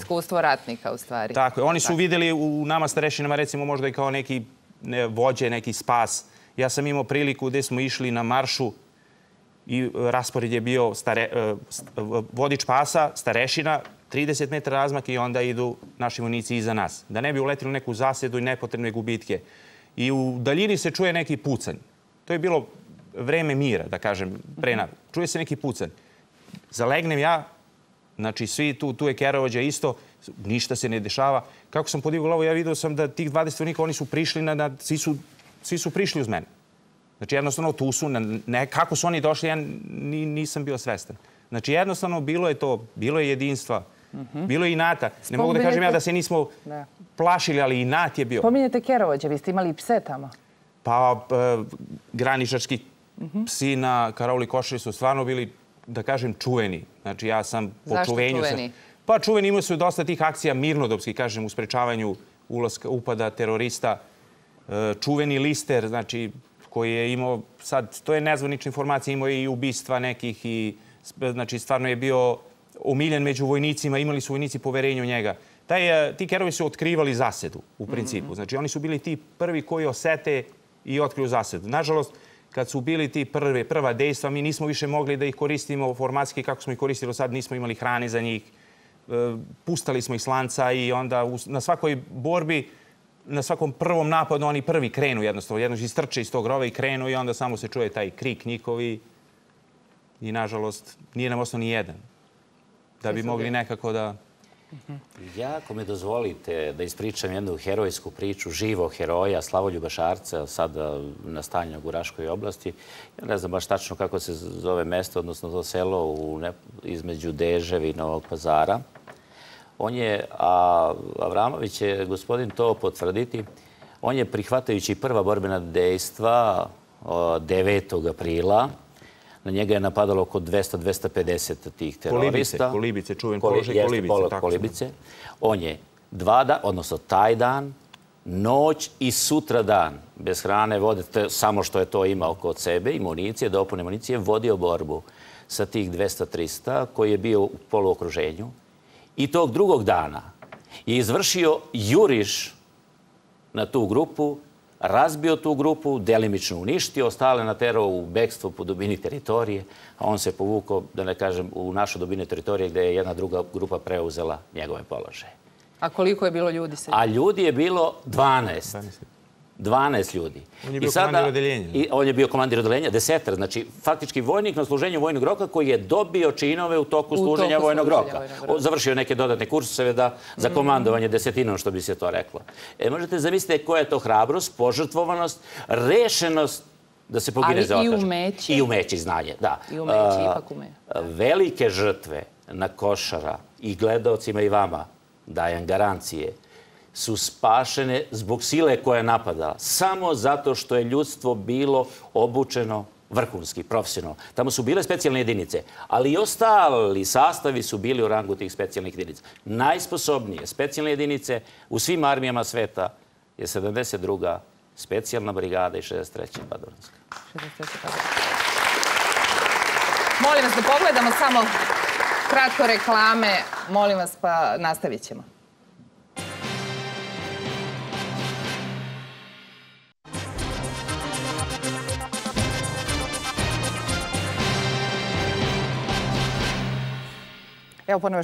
Iskustvo ratnika, u stvari. Tako je. Oni su vidjeli u nama starešinama, recimo, možda i kao neki vođe, neki spas. Ja sam imao priliku gdje smo išli na maršu i raspored je bio vodič pasa, starešina, trideset metara razmak i onda idu naši vojnici iza nas. Da ne bi uletili u neku zasedu i nepotrebne gubitke. I u daljini se čuje neki pucanj. To je bilo vreme mira, da kažem, pre nas. Čuje se neki pucanj. Zalegnem ja, znači svi tu, tu je Kerovađa isto, ništa se ne dešava. Kako sam podigao glavu, ja vidio sam da tih dvadeset vojnika, oni su prišli, na, svi, su, svi su prišli uz mene. Znači jednostavno tu su, ne, kako su oni došli, ja nisam bio svestan. Znači jednostavno bilo je to, bilo je jedinstva. Bilo je inata. Ne mogu da kažem ja da se nismo plašili, ali inat je bio. Pominjete Kerovađe, vi ste imali i pse tamo? Pa, graničarski psi na Karauli Košari su stvarno bili, da kažem, čuveni. Znači ja sam po čuvenju... Zašto čuveni? Pa čuveni, imali su dosta tih akcija mirnodopskih, kažem, u sprečavanju upada terorista. Čuveni Lister, znači, koji je imao sad, to je nezvanična informacija, imao je i ubistva nekih i... Znači, stvarno je bio omiljen među vojnicima, imali su vojnici poverenje u njega. Ti Kerovi su otkrivali zasedu, u principu. Znači, oni su bili ti prvi koji osete i otkriju zasedu. Nažalost, kad su bili ti prva dejstva, mi nismo više mogli da ih koristimo formatski kako smo ih koristili do sad, nismo imali hrane za njih. Pustali smo ih s lanca i onda na svakoj borbi, na svakom prvom napadu, oni prvi krenu jednostavno. Jednog istrče iz tog rova i krenu i onda samo se čuje taj krik njihovi. I, nažalost, nije nam ostao ni jedan. Da bi mogli nekako da... Ja, ako me dozvolite da ispričam jednu herojsku priču, živo heroja, Slavoljuba Šarca, sada nastanjenog u Raškoj oblasti. Ja ne znam baš tačno kako se zove mesto, odnosno to selo između Deževi i Novog Pazara. On je, a Avramović će gospodin to potvrditi, on je prihvatajući prva borbena dejstva devetog aprila, na njega je napadalo oko dvesta do dvesta pedeset tih terorista. Kolibice, kolibice, čuven položaj kolibice. On je dva dana, odnosno taj dan, noć i sutra dan, bez hrane, vode, samo što je to imao kod sebe, i municije, dopune municije, vodio borbu sa tih dvesta do trista koji je bio u poluokruženju. I tog drugog dana je izvršio juriš na tu grupu, razbio tu grupu, delimično uništio, ostale naterao u bekstvo po dubini teritorije, a on se povukao, da ne kažem, u našu dubinu teritorije gdje je jedna druga grupa preuzela njegove položaje. A koliko je bilo ljudi? A ljudi je bilo dvanaest. dvanaest ljudi. On je bio komandir odeljenja. On je bio komandir odeljenja, desetar. Znači, faktički vojnik na služenju vojnog roka koji je dobio činove u toku služenja vojnog roka. Završio neke dodatne kurseve za komandovanje desetinom, što bi se to reklo. Možete zamisliti koja je to hrabrost, požrtvovanost, rešenost da se pogine za otačku. Ali i umeće. I umeće, znanje, da. I umeće, ipak ume. Velike žrtve na Košara, i gledaocima i vama, dajem garancije, su spašene zbog sile koja je napadala. Samo zato što je ljudstvo bilo obučeno vrhunski, profesional. Tamo su bile specijalne jedinice, ali i ostali sastavi su bili u rangu tih specijalnih jedinica. Najsposobnije specijalne jedinice u svim armijama sveta je sedamdeset druga specijalna brigada i šezdeset treća padobranska. Molim vas da pogledamo samo kratko reklame. Molim vas, pa nastavit ćemo. Evo ponovo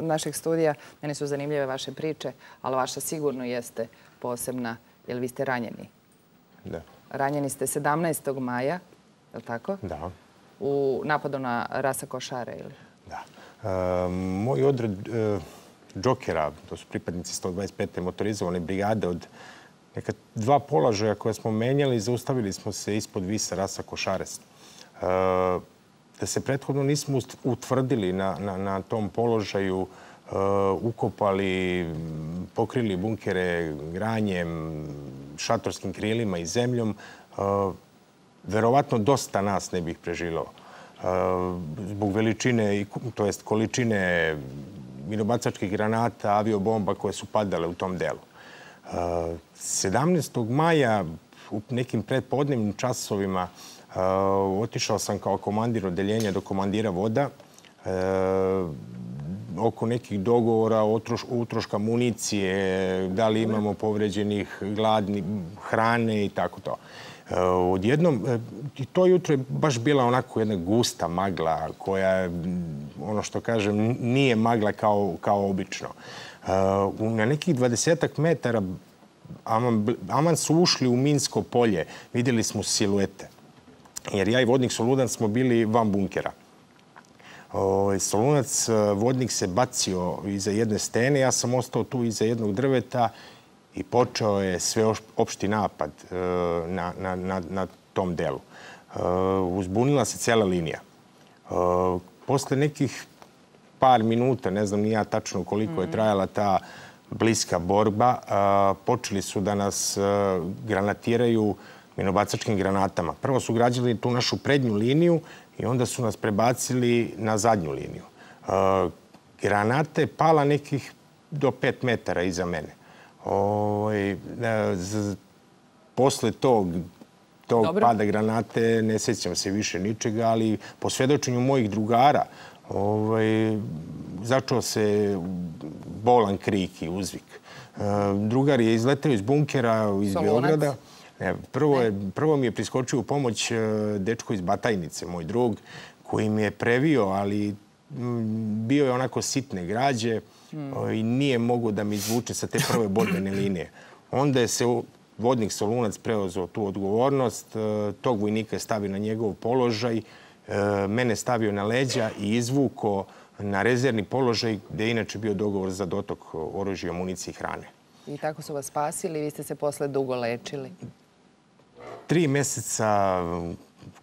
naših studija. Meni su zanimljive vaše priče, ali vaša sigurno jeste posebna, jer vi ste ranjeni. Da. Ranjeni ste sedamnaestog maja, je li tako? Da. U napadu na rasa Košare, ili? Da. Moj odred džokera, to su pripadnici sto dvadeset pete. motorizovane brigade, od neka dva položaja koje smo menjali, zaustavili smo se ispod visa rasa Košare. Da se prethodno nismo utvrdili na tom položaju, ukopali, pokrili bunkere granjem, šatorskim krilima i zemljom, verovatno dosta nas ne bih preživelo. Zbog veličine, to jest količine minobacačkih granata, aviobomba koje su padale u tom delu. sedamnaestog maja u nekim predpodnevnim časovima otišao sam kao komandir odeljenja do komandira voda oko nekih dogovora, utroška municije, da li imamo povređenih, gladnih, hrane i tako to. Odjednom, to jutro je baš bila onako jedna gusta magla koja, ono što kažem, nije magla kao obično. Na nekih dvadesetak metara aman su ušli u minsko polje, vidjeli smo siluete. Jer ja i vodnik Solunac smo bili van bunkera. Solunac, vodnik se bacio iza jedne stene, ja sam ostao tu iza jednog drveta i počeo je sveopšti napad na tom delu. Uzbunila se cijela linija. Posle nekih par minuta, ne znam ni ja tačno koliko je trajala ta bliska borba, počeli su da nas granatiraju minobacačkim granatama. Prvo su gađali tu našu prednju liniju i onda su nas prebacili na zadnju liniju. Granata je pala nekih do pet metara iza mene. Posle tog pada granate ne sjećam se više ničega, ali po svedočenju mojih drugara začeo se bolan krik i uzvik. Drugar je izletao iz bunkera iz Beograda. Prvo mi je priskočio u pomoć dečko iz Batajnice, moj drug, koji mi je previo, ali bio je onako sitne građe i nije mogao da mi izvuče sa te prve borbene linije. Onda je se vodnik Solunac preuzeo tu odgovornost, tog vojnika je stavio na njegov položaj, mene stavio na leđa i izvuko na rezervni položaj gdje je inače bio dogovor za dotok oružja, municije i hrane. I tako su vas spasili i vi ste se posle dugo lečili. Tri meseca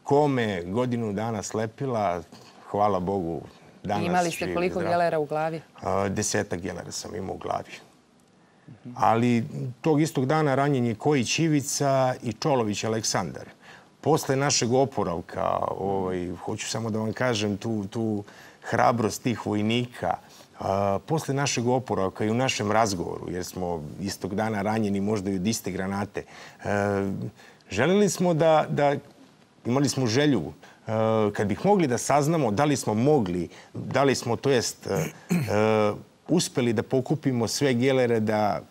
kome, godinu dana slepila, hvala Bogu, danas živim. Imali ste koliko gelera u glavi? Desetak gelera sam imao u glavi. Ali tog istog dana ranjen je Kojić Ivica i Čolović Aleksandar. Posle našeg oporavka, hoću samo da vam kažem tu hrabrost tih vojnika, posle našeg oporavka i u našem razgovoru, jer smo istog dana ranjeni možda i od iste granate, želeli smo da, imali smo želju, kad bih mogli da saznamo da li smo mogli, da li smo, to jest, uspeli da pokupimo sve gelere da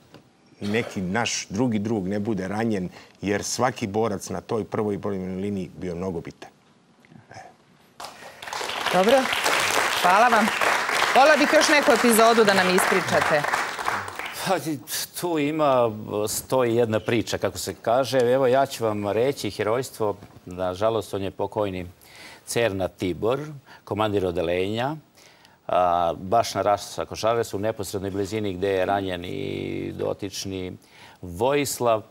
neki naš drugi drug ne bude ranjen, jer svaki borac na toj prvoj borbenoj liniji bio mnogo bitan. Dobro, hvala vam. Voleo bih još neku epizodu da nam ispričate. Tu ima sto i jedna priča, kako se kaže. Evo, ja ću vam reći herojstvo, nažalost, on je pokojni Cerna Tibor, komandir odelenja, baš na rasu sa Košare, su u neposrednoj blizini gde je ranjen i dotični Vojislav.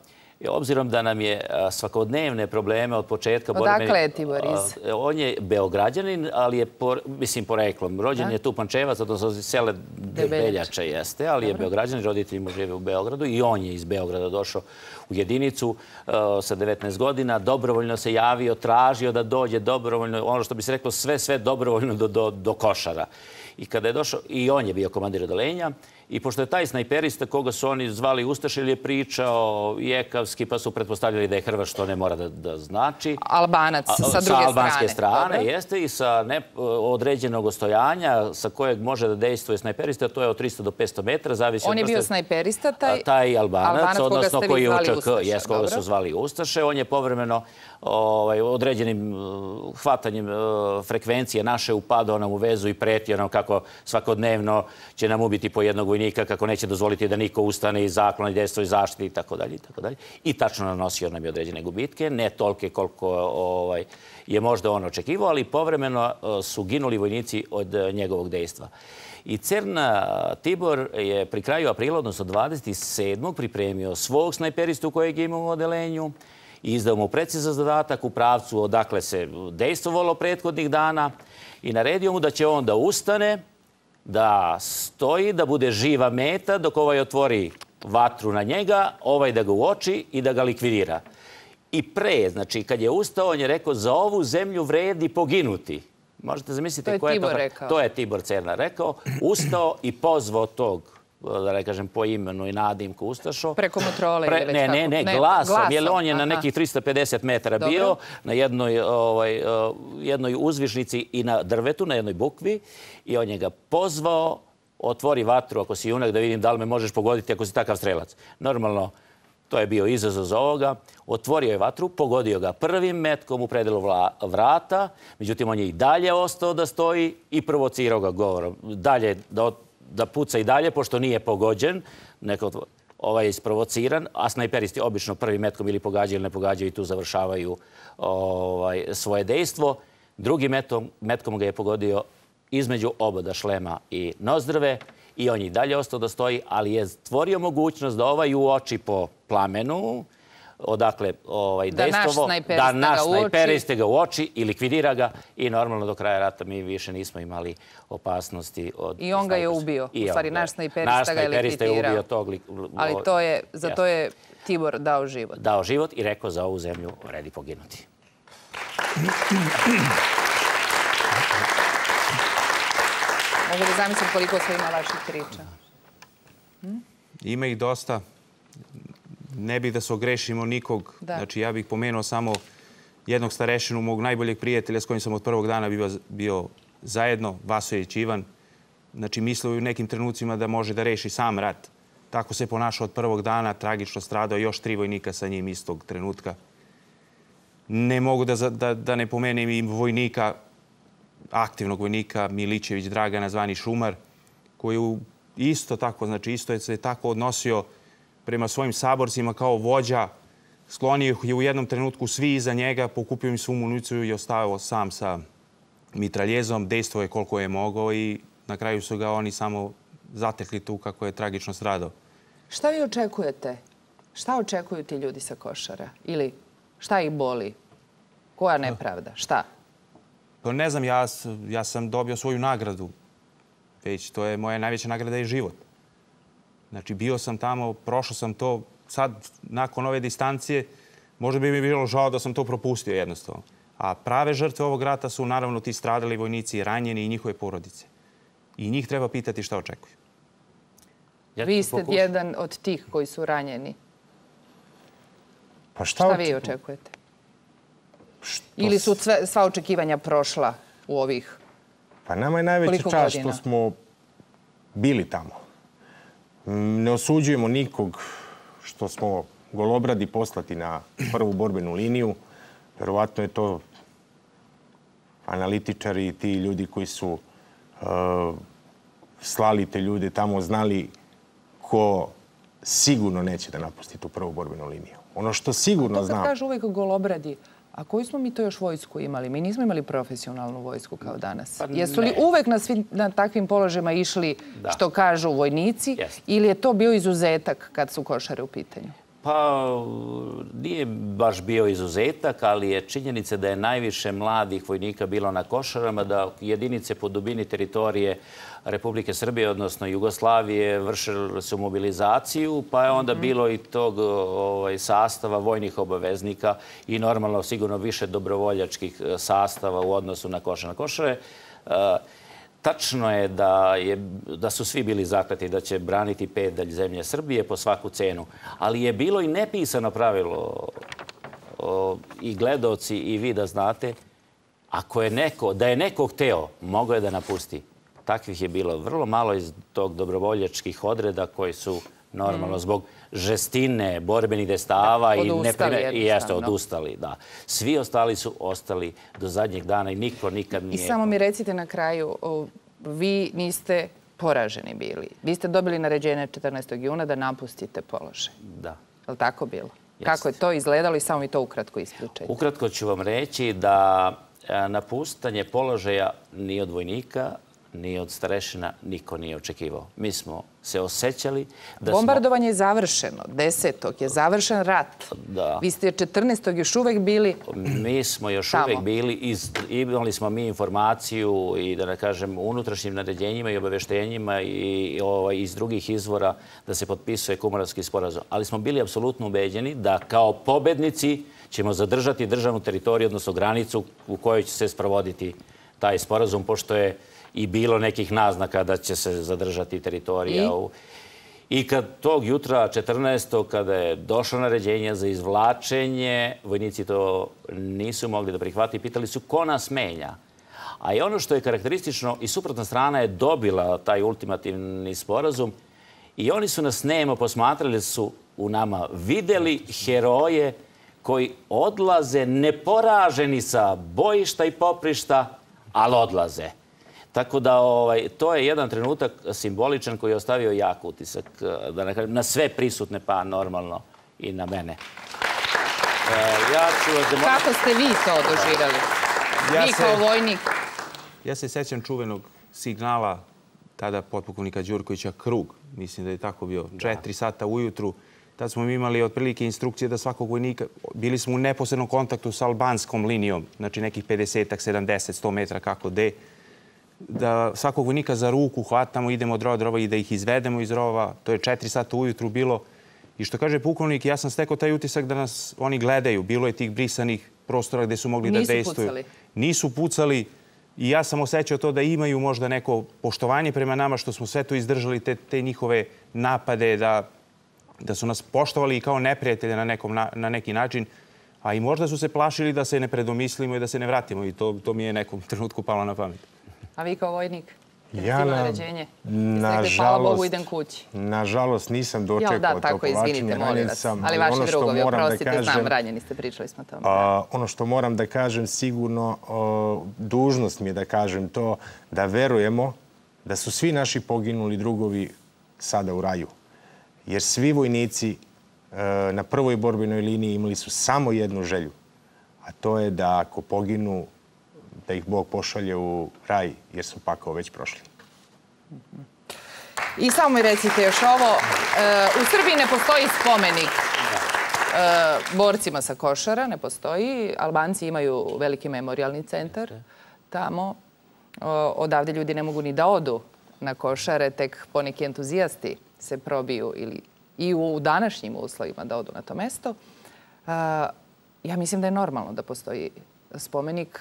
Obzirom da nam je svakodnevne probleme od početka... Odakle je Tibor iz? On je Beograđanin, ali je, mislim, poreklom. Rođen je tu Pančevac, odnosno sele Debeljača jeste, ali je Beograđan, roditelji mu žive u Beogradu i on je iz Beograda došao u jedinicu sa devetnaest godina, dobrovoljno se javio, tražio da dođe dobrovoljno, ono što bi se reklo sve, sve dobrovoljno do Košara. I kada je došao, i on je bio komandir odeljenja, i pošto je taj snajperista koga su oni zvali Ustaš ili je pričao jekavski, pa su pretpostavljali da je Hrvat, što ne mora da znači. Albanac sa druge strane. Sa albanske strane, jeste, i sa određenog ostojanja sa kojeg može da dejstvuje snajperista, to je od tristo do petsto metara. On je bio snajperista, taj Albanac, odnosno koji koga su zvali Ustaše. On je povremeno određenim hvatanjem frekvencije naše upadao nam u vezu i pretio nam kako svakodnevno će nam ubiti po jednog vojnika, kako neće dozvoliti da niko ustane iz zaklona i dejstvo i zaštiti itd. I tačno nanosio nam je određene gubitke, ne tolke koliko je možda on očekivao, ali povremeno su ginuli vojnici od njegovog dejstva. I Cern Tibor je pri kraju aprila, odnosno dvadeset sedmog pripremio svog snajperistu kojeg je imao u odelenju i izdao mu precizan zadatak u pravcu odakle se dejstvovalo prethodnih dana i naredio mu da će on da ustane, da stoji, da bude živa meta dok ovaj otvori vatru na njega, ovaj da ga uoči i da ga likvidira. I pre, znači, kad je ustao, on je rekao za ovu zemlju vredi poginuti. Možete zamisliti ko je to rekao. To je Tibor Cerna rekao. Ustao i pozvao tog, da ne kažem po imenu i nadimku Ustašo. Preko motrole ili već tako? Ne, ne, ne, glasom, jer on je na nekih tristo pedeset metara bio, na jednoj uzvišnici i na drvetu, na jednoj bukvi, i on je ga pozvao, otvori vatru ako si junak da vidim da li me možeš pogoditi ako si takav strelac. Normalno, to je bio izazov za ovoga. Otvorio je vatru, pogodio ga prvim metkom u predelu vrata, međutim, on je i dalje ostao da stoji i provocirao ga govorom. Dalje da otvorio da puca i dalje, pošto nije pogođen, ovaj je isprovociran, a snajperisti obično prvim metkom ili pogađaju ili ne pogađaju i tu završavaju svoje dejstvo. Drugim metkom ga je pogodio između oboda šlema i nozdrave i on je i dalje ostao da stoji, ali je stvorio mogućnost da ovaj uoči po plamenu, odakle dejstvo, da naš snajperiste ga uoči i likvidira ga i normalno do kraja rata mi više nismo imali opasnosti. I on ga je ubio, u stvari naš snajperista ga je likvidirao. Ali za to je Tibor dao život. Dao život i rekao za ovu zemlju vredi poginuti. Može li zamisliti koliko sve ima vaših priča? Ima ih dosta. Ne bih da se ogrešimo nikog. Znači, ja bih pomenuo samo jednog starešinu, mog najboljeg prijatelja s kojim sam od prvog dana bio zajedno, Vasojević Ivan. Znači, mislio je u nekim trenucima da može da reši sam rat. Tako se ponašao od prvog dana, tragično stradao, još tri vojnika sa njim istog trenutka. Ne mogu da ne pomenem i vojnika, aktivnog vojnika, Milićević Dragana, zvani Šumar, koji isto tako, znači, isto se tako odnosio prema svojim saborcima kao vođa. Sklonio je u jednom trenutku svi iza njega, pokupio im svu municiju i ostavio sam sa mitraljezom. Dejstvo je koliko je mogao i na kraju su ga oni samo zatekli tu kako je tragično stradao. Šta vi očekujete? Šta očekuju ti ljudi sa Košara? Ili šta ih boli? Koja nepravda? Šta? Pa ne znam, ja, ja sam dobio svoju nagradu. Već, to je moja najveća nagrada i život. Znači, bio sam tamo, prošao sam to. Sad, nakon ove distancije, možda bi mi bilo žao da sam to propustio jednostavno. A prave žrtve ovog rata su, naravno, ti stradali vojnici, ranjeni i njihove porodice. I njih treba pitati šta očekuju. Vi ste jedan od tih koji su ranjeni. Šta vi očekujete? Ili su sva očekivanja prošla u ovih? Pa nama je najveća čast što smo bili tamo. Ne osuđujemo nikog što smo golobradi poslati na prvu borbenu liniju. Verovatno je to analitičari i ti ljudi koji su slali te ljude tamo znali ko sigurno neće da napusti tu prvu borbenu liniju. Ono što sigurno znam... Kad kažu uvijek golobradi, a koju smo mi to još vojsku imali? Mi nismo imali profesionalnu vojsku kao danas. Jesu li uvek na takvim položajima išli što kažu vojnici ili je to bio izuzetak kad su Košare u pitanju? Pa nije baš bio izuzetak, ali je činjenica da je najviše mladih vojnika bilo na Košarama, da jedinice po dubini teritorije Republike Srbije, odnosno Jugoslavije, vršili su mobilizaciju, pa je onda bilo i tog sastava vojnih obaveznika i normalno sigurno više dobrovoljačkih sastava u odnosu na Košare. Košare, tačno je da, je da su svi bili zakleti da će braniti pedalj zemlje Srbije po svaku cenu, ali je bilo i nepisano pravilo, o, i gledaoci i vi da znate, ako je neko, da je neko hteo, mogao je da napusti. Takvih je bilo vrlo malo iz tog dobrovoljačkih odreda koji su normalno zbog žestine, borbenih destava i neprimere, i jeste odustali. Da. Svi ostali su ostali do zadnjeg dana i niko nikad nije... I samo mi recite na kraju, vi niste poraženi bili. Vi ste dobili naređenje četrnaestog juna da napustite položaj. Da. Je li tako bilo? Kako je to izgledalo i samo mi to ukratko ispričajte. Ukratko ću vam reći da napuštanje položaja ni od vojnika, ni od starešina niko nije očekivao. Mi smo se osjećali da smo... Bombardovanje je završeno. desetog je završen rat. Da. Vi ste četrnaestog još uvek bili... Mi smo još uvek bili. Imali smo mi informaciju i, da ne kažem, unutrašnjim naređenjima i obaveštenjima i iz drugih izvora da se potpisuje Kumanovski sporazum. Ali smo bili apsolutno ubeđeni da kao pobednici ćemo zadržati državnu teritoriju, odnosno granicu u kojoj će se sprovoditi taj sporazum, pošto je i bilo nekih naznaka da će se zadržati teritorija. I kad tog jutra, četrnaestog, kada je došlo naređenje za izvlačenje, vojnici to nisu mogli da prihvati. Pitali su ko nas menja. A i ono što je karakteristično, i suprotna strana je dobila taj ultimativni sporazum i oni su nas nemo posmatrali, su u nama videli heroje koji odlaze neporaženi sa bojišta i poprišta, ali odlaze. Tako da ovaj, to je jedan trenutak simboličan koji je ostavio jak utisak, da ne kažem, na sve prisutne, pa normalno i na mene. E, ja ću vas demora... Kako ste vi to doživjeli? Ja vi kao se, vojnik? Ja se sjećam čuvenog signala tada potpukovnika Đurkovića Krug. Mislim da je tako bio. Četiri sata ujutru. Tad smo imali otprilike instrukcije da svakog vojnika... Bili smo u neposrednom kontaktu sa albanskom linijom. Znači nekih pedeset, sedamdeset, sto metra kako de... da svakog vojnika za ruku hvatamo, idemo od rova do rova i da ih izvedemo iz rova. To je četiri sata ujutru bilo. I što kaže pukovnik, ja sam stekao taj utisak da nas oni gledaju. Bilo je tih brisanih prostora gdje su mogli da dejstvuju. Nisu pucali. Nisu pucali. I ja sam osjećao to da imaju možda neko poštovanje prema nama, što smo sve to izdržali, te, te njihove napade, da, da su nas poštovali i kao neprijatelje na, nekom, na, na neki način. A i možda su se plašili da se ne predomislimo i da se ne vratimo. I to, to mi je nekom trenutku palo na pamet. A vi kao vojnik? Ja, nažalost, nisam dočekao to povlačenje. Ali vaši drugovi, oprostite, znam, ranjeni ste, pričali smo o tome. Ono što moram da kažem, sigurno, dužnost mi je da kažem to, da verujemo da su svi naši poginuli drugovi sada u raju. Jer svi vojnici na prvoj borbenoj liniji imali su samo jednu želju, a to je da ako poginu, da ih Bog pošalje u raj, jer su pakao već prošli. I samo mi recite još ovo. U Srbiji ne postoji spomenik borcima sa Košara, ne postoji. Albanci imaju veliki memorijalni centar tamo. Odavde ljudi ne mogu ni da odu na Košare, tek poneki entuzijasti se probiju ili i u današnjim uslovima da odu na to mesto. Ja mislim da je normalno da postoji spomenik.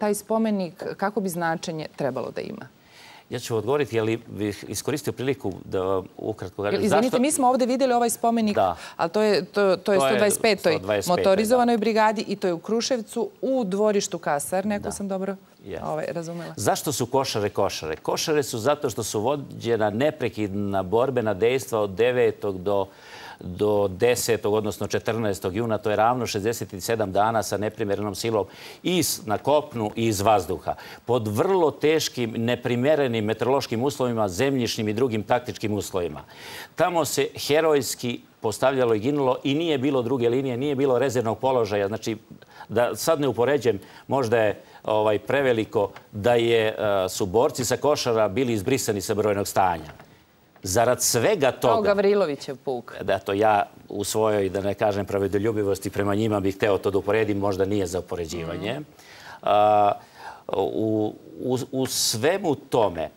Taj spomenik, kako bi značenje trebalo da ima? Ja ću odgovoriti, ali bih iskoristio priliku da ukratko... Izvinite, mi smo ovdje vidjeli ovaj spomenik, ali to je sto dvadeset petoj motorizovanoj brigadi i to je u Kruševcu, u dvorištu kasarne, ako sam dobro razumela. Zašto su Košare Košare? Košare su zato što su vođena neprekidna borbena dejstva od devetog do... do desetog, odnosno četrnaestog juna, to je ravno šezdeset sedam dana sa neprimerenom silom i na kopnu i iz vazduha. Pod vrlo teškim, neprimerenim meteorološkim uslovima, zemljišnim i drugim taktičkim uslovima. Tamo se herojski postavljalo i ginulo i nije bilo druge linije, nije bilo rezervnog položaja. Znači, da sad ne upoređem, možda je ovaj, preveliko da je, su borci sa Košara bili izbrisani sa brojnog stanja. Zarad svega toga... Kao Gavrilovićev puk. Da, to ja u svojoj, da ne kažem, pravedoljubivosti prema njima bih hteo to da uporedim, možda nije za upoređivanje. U svemu tome,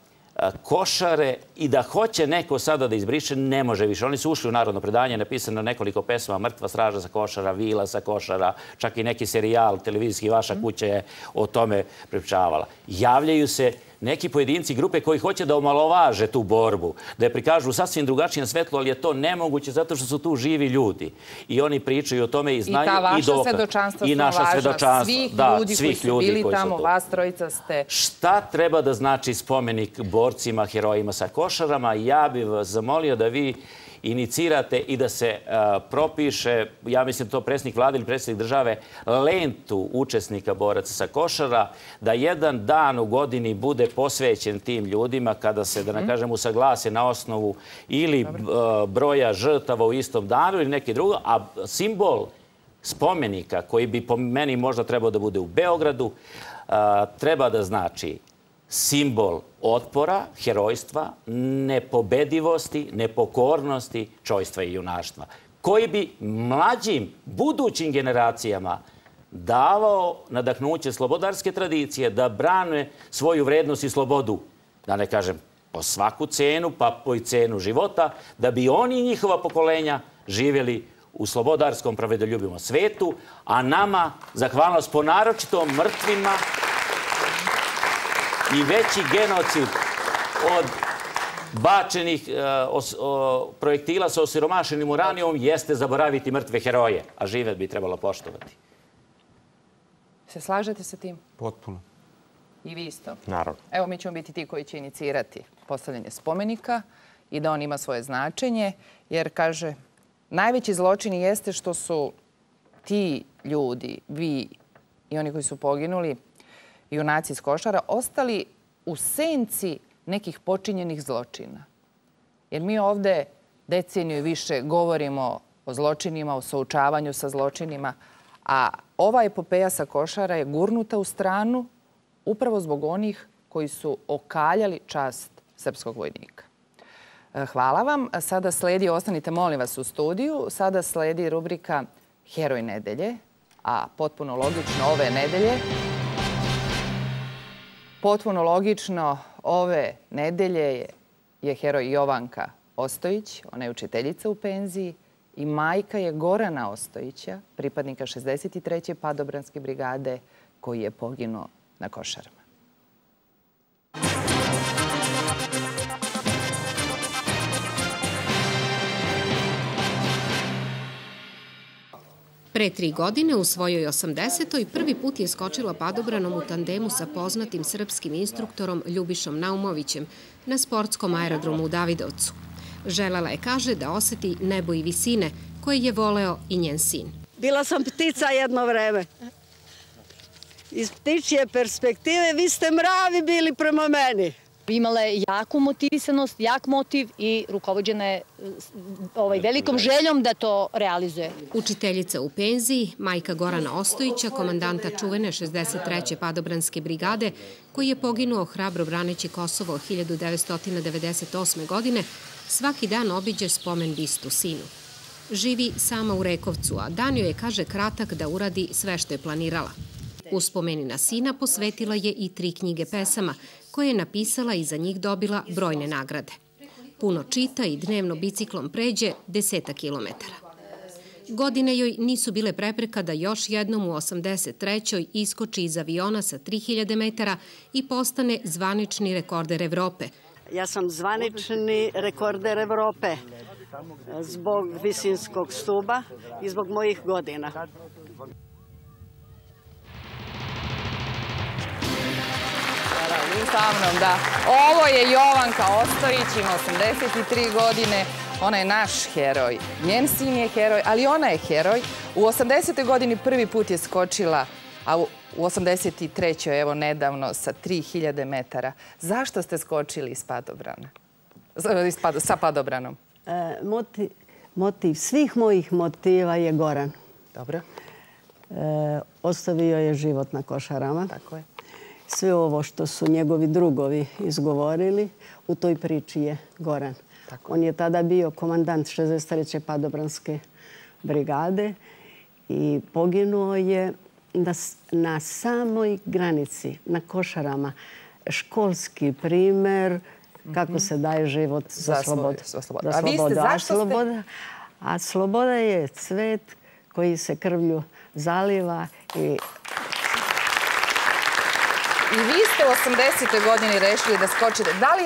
Košare, i da hoće neko sada da izbriše, ne može više. Oni su ušli u narodno predanje, napisano nekoliko pesama, Mrtva straža sa Košara, Vila sa Košara, čak i neki serijal televizijski Vaša kuća je o tome pričavala. Javljaju se neki pojedinci, grupe koji hoće da omalovaže tu borbu, da je prikažu u sasvim drugačijem svetlu, ali je to nemoguće zato što su tu živi ljudi. I oni pričaju o tome i znaju i dokaz. I ta vaša svedočanstva su važna. Svih ljudi koji su bili tamo, vas trojica ste... Šta treba da znači spomenik borcima, herojima sa Košarama? Ja bih vas zamolio da vi inicirate i da se propiše, ja mislim to predsjednik vlade ili predsjednik države, lentu učesnika boraca sa Košara, da jedan dan u godini bude posvećen tim ljudima kada se, da ne kažem, usaglase na osnovu ili broja žrtava u istom danu ili neki drugo, a simbol spomenika koji bi po meni možda trebao da bude u Beogradu, treba da znači simbol otpora, herojstva, nepobedivosti, nepokornosti, čojstva i junaštva, koji bi mlađim, budućim generacijama davao nadahnuće slobodarske tradicije da brane svoju vrednost i slobodu, da ne kažem po svaku cenu, pa po cenu života, da bi oni i njihova pokolenja živjeli u slobodarskom, pravedoljubivom svetu, a nama zahvalnost po naročito mrtvima i veći genocid od bačenih projektila sa osiromašenim uranijom jeste zaboraviti mrtve heroje, a žive bi trebalo poštovati. Se slažete sa tim? Potpuno. I vi isto? Naravno. Evo, mi ćemo biti ti koji će inicirati postavljanje spomenika i da on ima svoje značenje, jer, kaže, najveći zločin jeste što su ti ljudi, vi i oni koji su poginuli, junaci iz Košara, ostali u senci nekih počinjenih zločina. Jer mi ovde deceniju i više govorimo o zločinima, o součavanju sa zločinima, a ova epopeja sa Košara je gurnuta u stranu upravo zbog onih koji su okaljali čast srpskog vojnika. Hvala vam. Sada sledi, ostanite molim vas u studiju, sada sledi rubrika Heroj nedelje, a potpuno logično ove nedelje Potpuno logično, ove nedelje je heroj Jovanka Ostojić, ona je učiteljica u penziji i majka je Gorana Ostojića, pripadnika šezdeset treće padobranske brigade koji je poginuo na Košarama. Pre tri godine, u svojoj osamdesetoj, prvi put je skočila padobranom u tandemu sa poznatim srpskim instruktorom Ljubišom Naumovićem na sportskom aerodromu u Davidovcu. Želela je, kaže, da oseti nebo i visine koje je voleo i njen sin. Bila sam ptica jedno vreme. Iz ptičije perspektive vi ste mravi bili prema meni. Imala je jaku motivisanost, jak motiv i rukovođena je velikom željom da to realizuje. Učiteljica u penziji, majka Gorana Ostojića, komandanta čuvene šezdeset treće padobranske brigade, koji je poginuo hrabro braneći Kosovo hiljadu devetsto devedeset osme. godine, svaki dan obiđe spomen bistu sinu. Živi sama u Rekovcu, a dan joj je, kaže, kratak da uradi sve što je planirala. U spomeni na sina posvetila je i tri knjige pesama, koje je napisala i za njih dobila brojne nagrade. Puno čita i dnevno biciklom pređe deseta kilometara. Godine joj nisu bile prepreka da još jednom u osamdeset trećoj iskoči iz aviona sa tri hiljade metara i postane zvanični rekorder Evrope. Ja sam zvanični rekorder Evrope zbog visinskog stuba i zbog mojih godina. Ovo je Jovanka Ostojić, ima osamdeset tri godine, ona je naš heroj, njen sin je heroj, ali ona je heroj. U osamdesetoj godini prvi put je skočila, a u osamdeset trećoj evo nedavno sa tri hiljade metara. Zašto ste skočili sa padobranom? Motiv svih mojih motiva je Goran. Dobro. Ostavio je život na Košarama. Tako je. Sve ovo što su njegovi drugovi izgovorili, u toj priči je Goran. On je tada bio komandant šezdeset treće padobranske brigade i poginuo je na samoj granici, na Košarama. Školski primer kako se daje život za slobodu. A sloboda je cvet koji se krvlju zaliva i... I vi ste u osamdesetoj godini rešili da skočite. Da li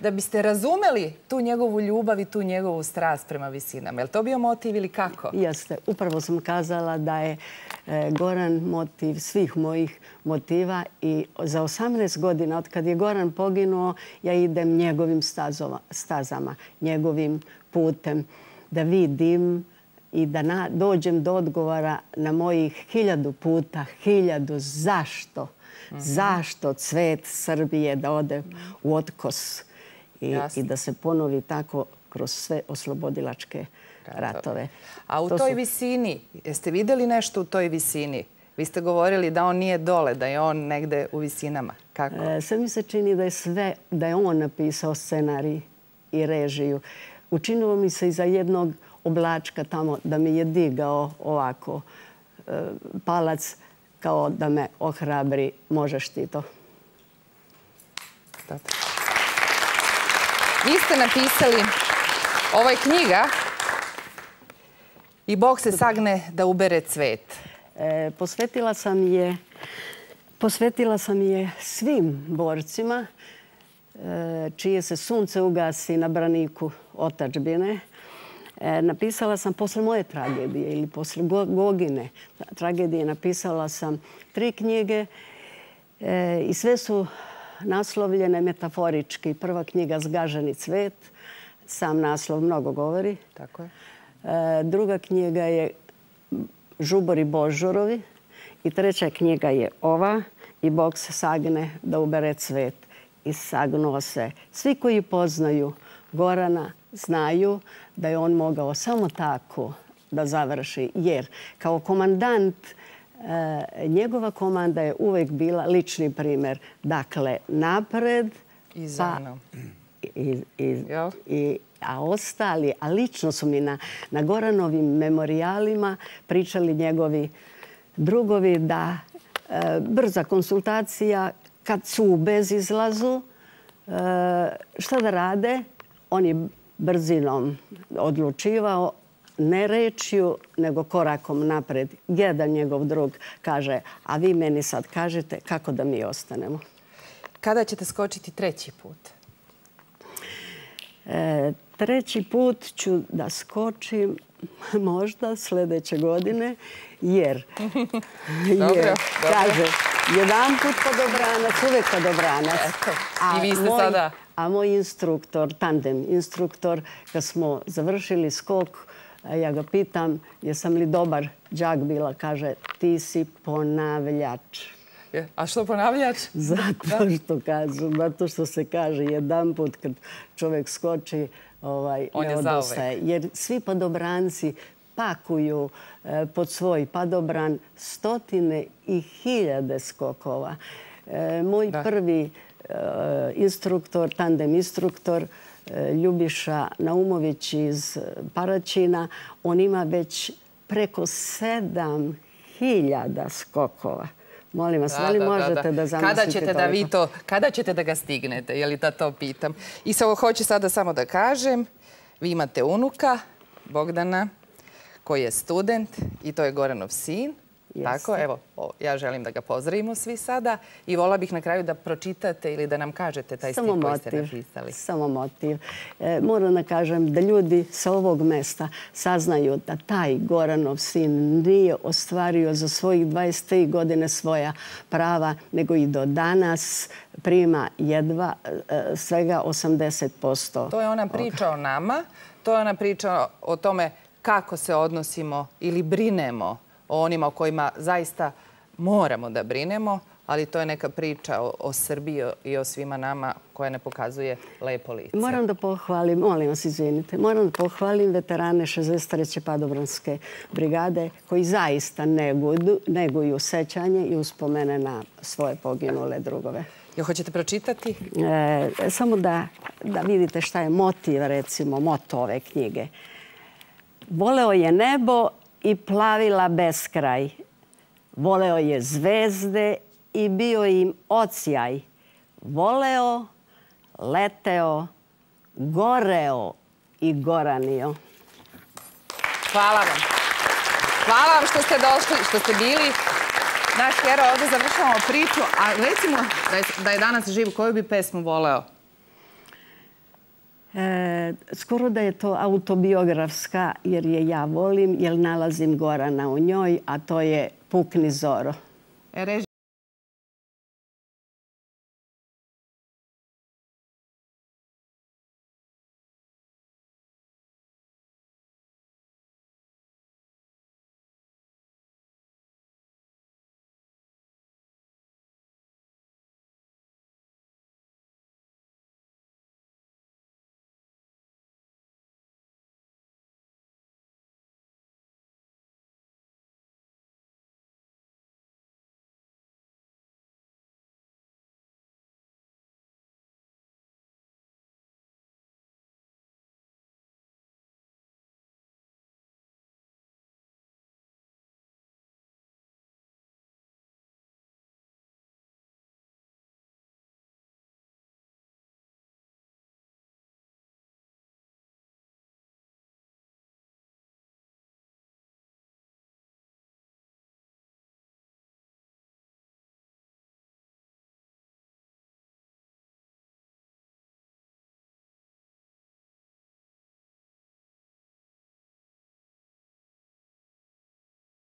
da biste razumeli tu njegovu ljubav i tu njegovu strast prema visinama? Je li to bio motiv ili kako? Jeste. Upravo sam kazala da je Goran motiv svih mojih motiva i za osamnaest godina, od kad je Goran poginuo, ja idem njegovim stazama, njegovim putem, da vidim i da dođem do odgovora na mojih hiljadu puta, hiljadu zašto. Zašto cvet Srbije da ode u otkos i da se ponovi tako kroz sve oslobodilačke ratove. A u toj visini, jeste vidjeli nešto u toj visini? Vi ste govorili da on nije dole, da je on negde u visinama. Kako? Sad mi se čini da je sve, da je on napisao scenarij i režiju. Učinilo mi se iza jednog oblačka tamo da mi je digao ovako palac kao da me ohrabri, možeš ti to. Vi ste napisali, ovo je knjiga i Bog se sagne da ubere cvet. Posvetila sam je, posvetila sam je svim borcima čije se sunce ugasi na braniku otadžbine. Napisala sam posle moje tragedije ili posle Gogine tragedije, napisala sam tri knjige i sve su naslovljene metaforički. Prva knjiga Zgaženi cvet, sam naslov mnogo govori. Tako je. Druga knjiga je Žubori Božurovi i treća knjiga je ova i Bog se sagne da ubere cvet. I sagnuo se. Svi koji poznaju Gorana znaju da je on mogao samo tako da završi. Jer kao komandant, njegova komanda je uvek bila lični primer. Dakle, napred, a ostali, a lično su mi na Goranovim memorijalima pričali njegovi drugovi da brza konsultacija kad su u bezizlazu, šta da rade? On je brzinom odlučivao, ne rečju, nego korakom napred. Jedan njegov drug kaže, a vi meni sad kažete kako da mi ostanemo. Kada ćete skočiti treći put? E, treći put ću da skočim možda sljedeće godine, jer... Dobro, jer, dobro. Kaže, jedan put padobranac, uvek padobranac. Eto, i vi ste moj, sada... A moj instruktor, tandem instruktor, kad smo završili skok, ja ga pitam jesam li dobar đak bila, kaže ti si ponavljač. A što ponavljač? Zato što kažu, zato što se kaže jedan put kad čovjek skoči, ovaj, ne odostaje. Jer svi padobranci pakuju pod svoj padobran stotine i hiljade skokova. Moj prvi instruktor, tandem instruktor, Ljubiša Naumović iz Paraćina. On ima već preko sedam hiljada skokova. Molim vas, ali možete da zamislite toliko. Kada ćete da ga stignete? Je li da to pitam? I samo hoću sada samo da kažem, vi imate unuka, Bogdana, koji je student i to je Goranov sin. Tako, evo, ja želim da ga pozdravimo svi sada i vola bih na kraju da pročitate ili da nam kažete taj stih koji ste napisali. Samo motiv. Moram da kažem da ljudi sa ovog mesta saznaju da taj Goranov sin nije ostvario za svojih dvadeset tri godine svoja prava, nego i do danas prima jedva svega osamdeset posto. To je ona priča o nama, to je ona priča o tome kako se odnosimo ili brinemo o onima o kojima zaista moramo da brinemo, ali to je neka priča o, o Srbiji i o svima nama koja ne pokazuje lepo lice. Moram da pohvalim, molim vas, izvinite, moram da pohvalim veterane šezdeset treće padobranske brigade koji zaista neguju, neguju sećanje i uspomene na svoje poginule drugove. Jo, hoćete pročitati? E, samo da, da vidite šta je motiv, recimo, moto ove knjige. Voleo je nebo i plavila beskraj. Voleo je zvezde i bio im ocijaj. Voleo, leteo, goreo i goranio. Hvala vam. Hvala vam što ste došli, što ste bili. Naš hero, ovdje završavamo priču. A recimo da je danas živ, koju bi pesmu voleo? E, skoro da je to autobiografska, jer je ja volim, jer nalazim Gorana u njoj, a to je Pukni zoro. E,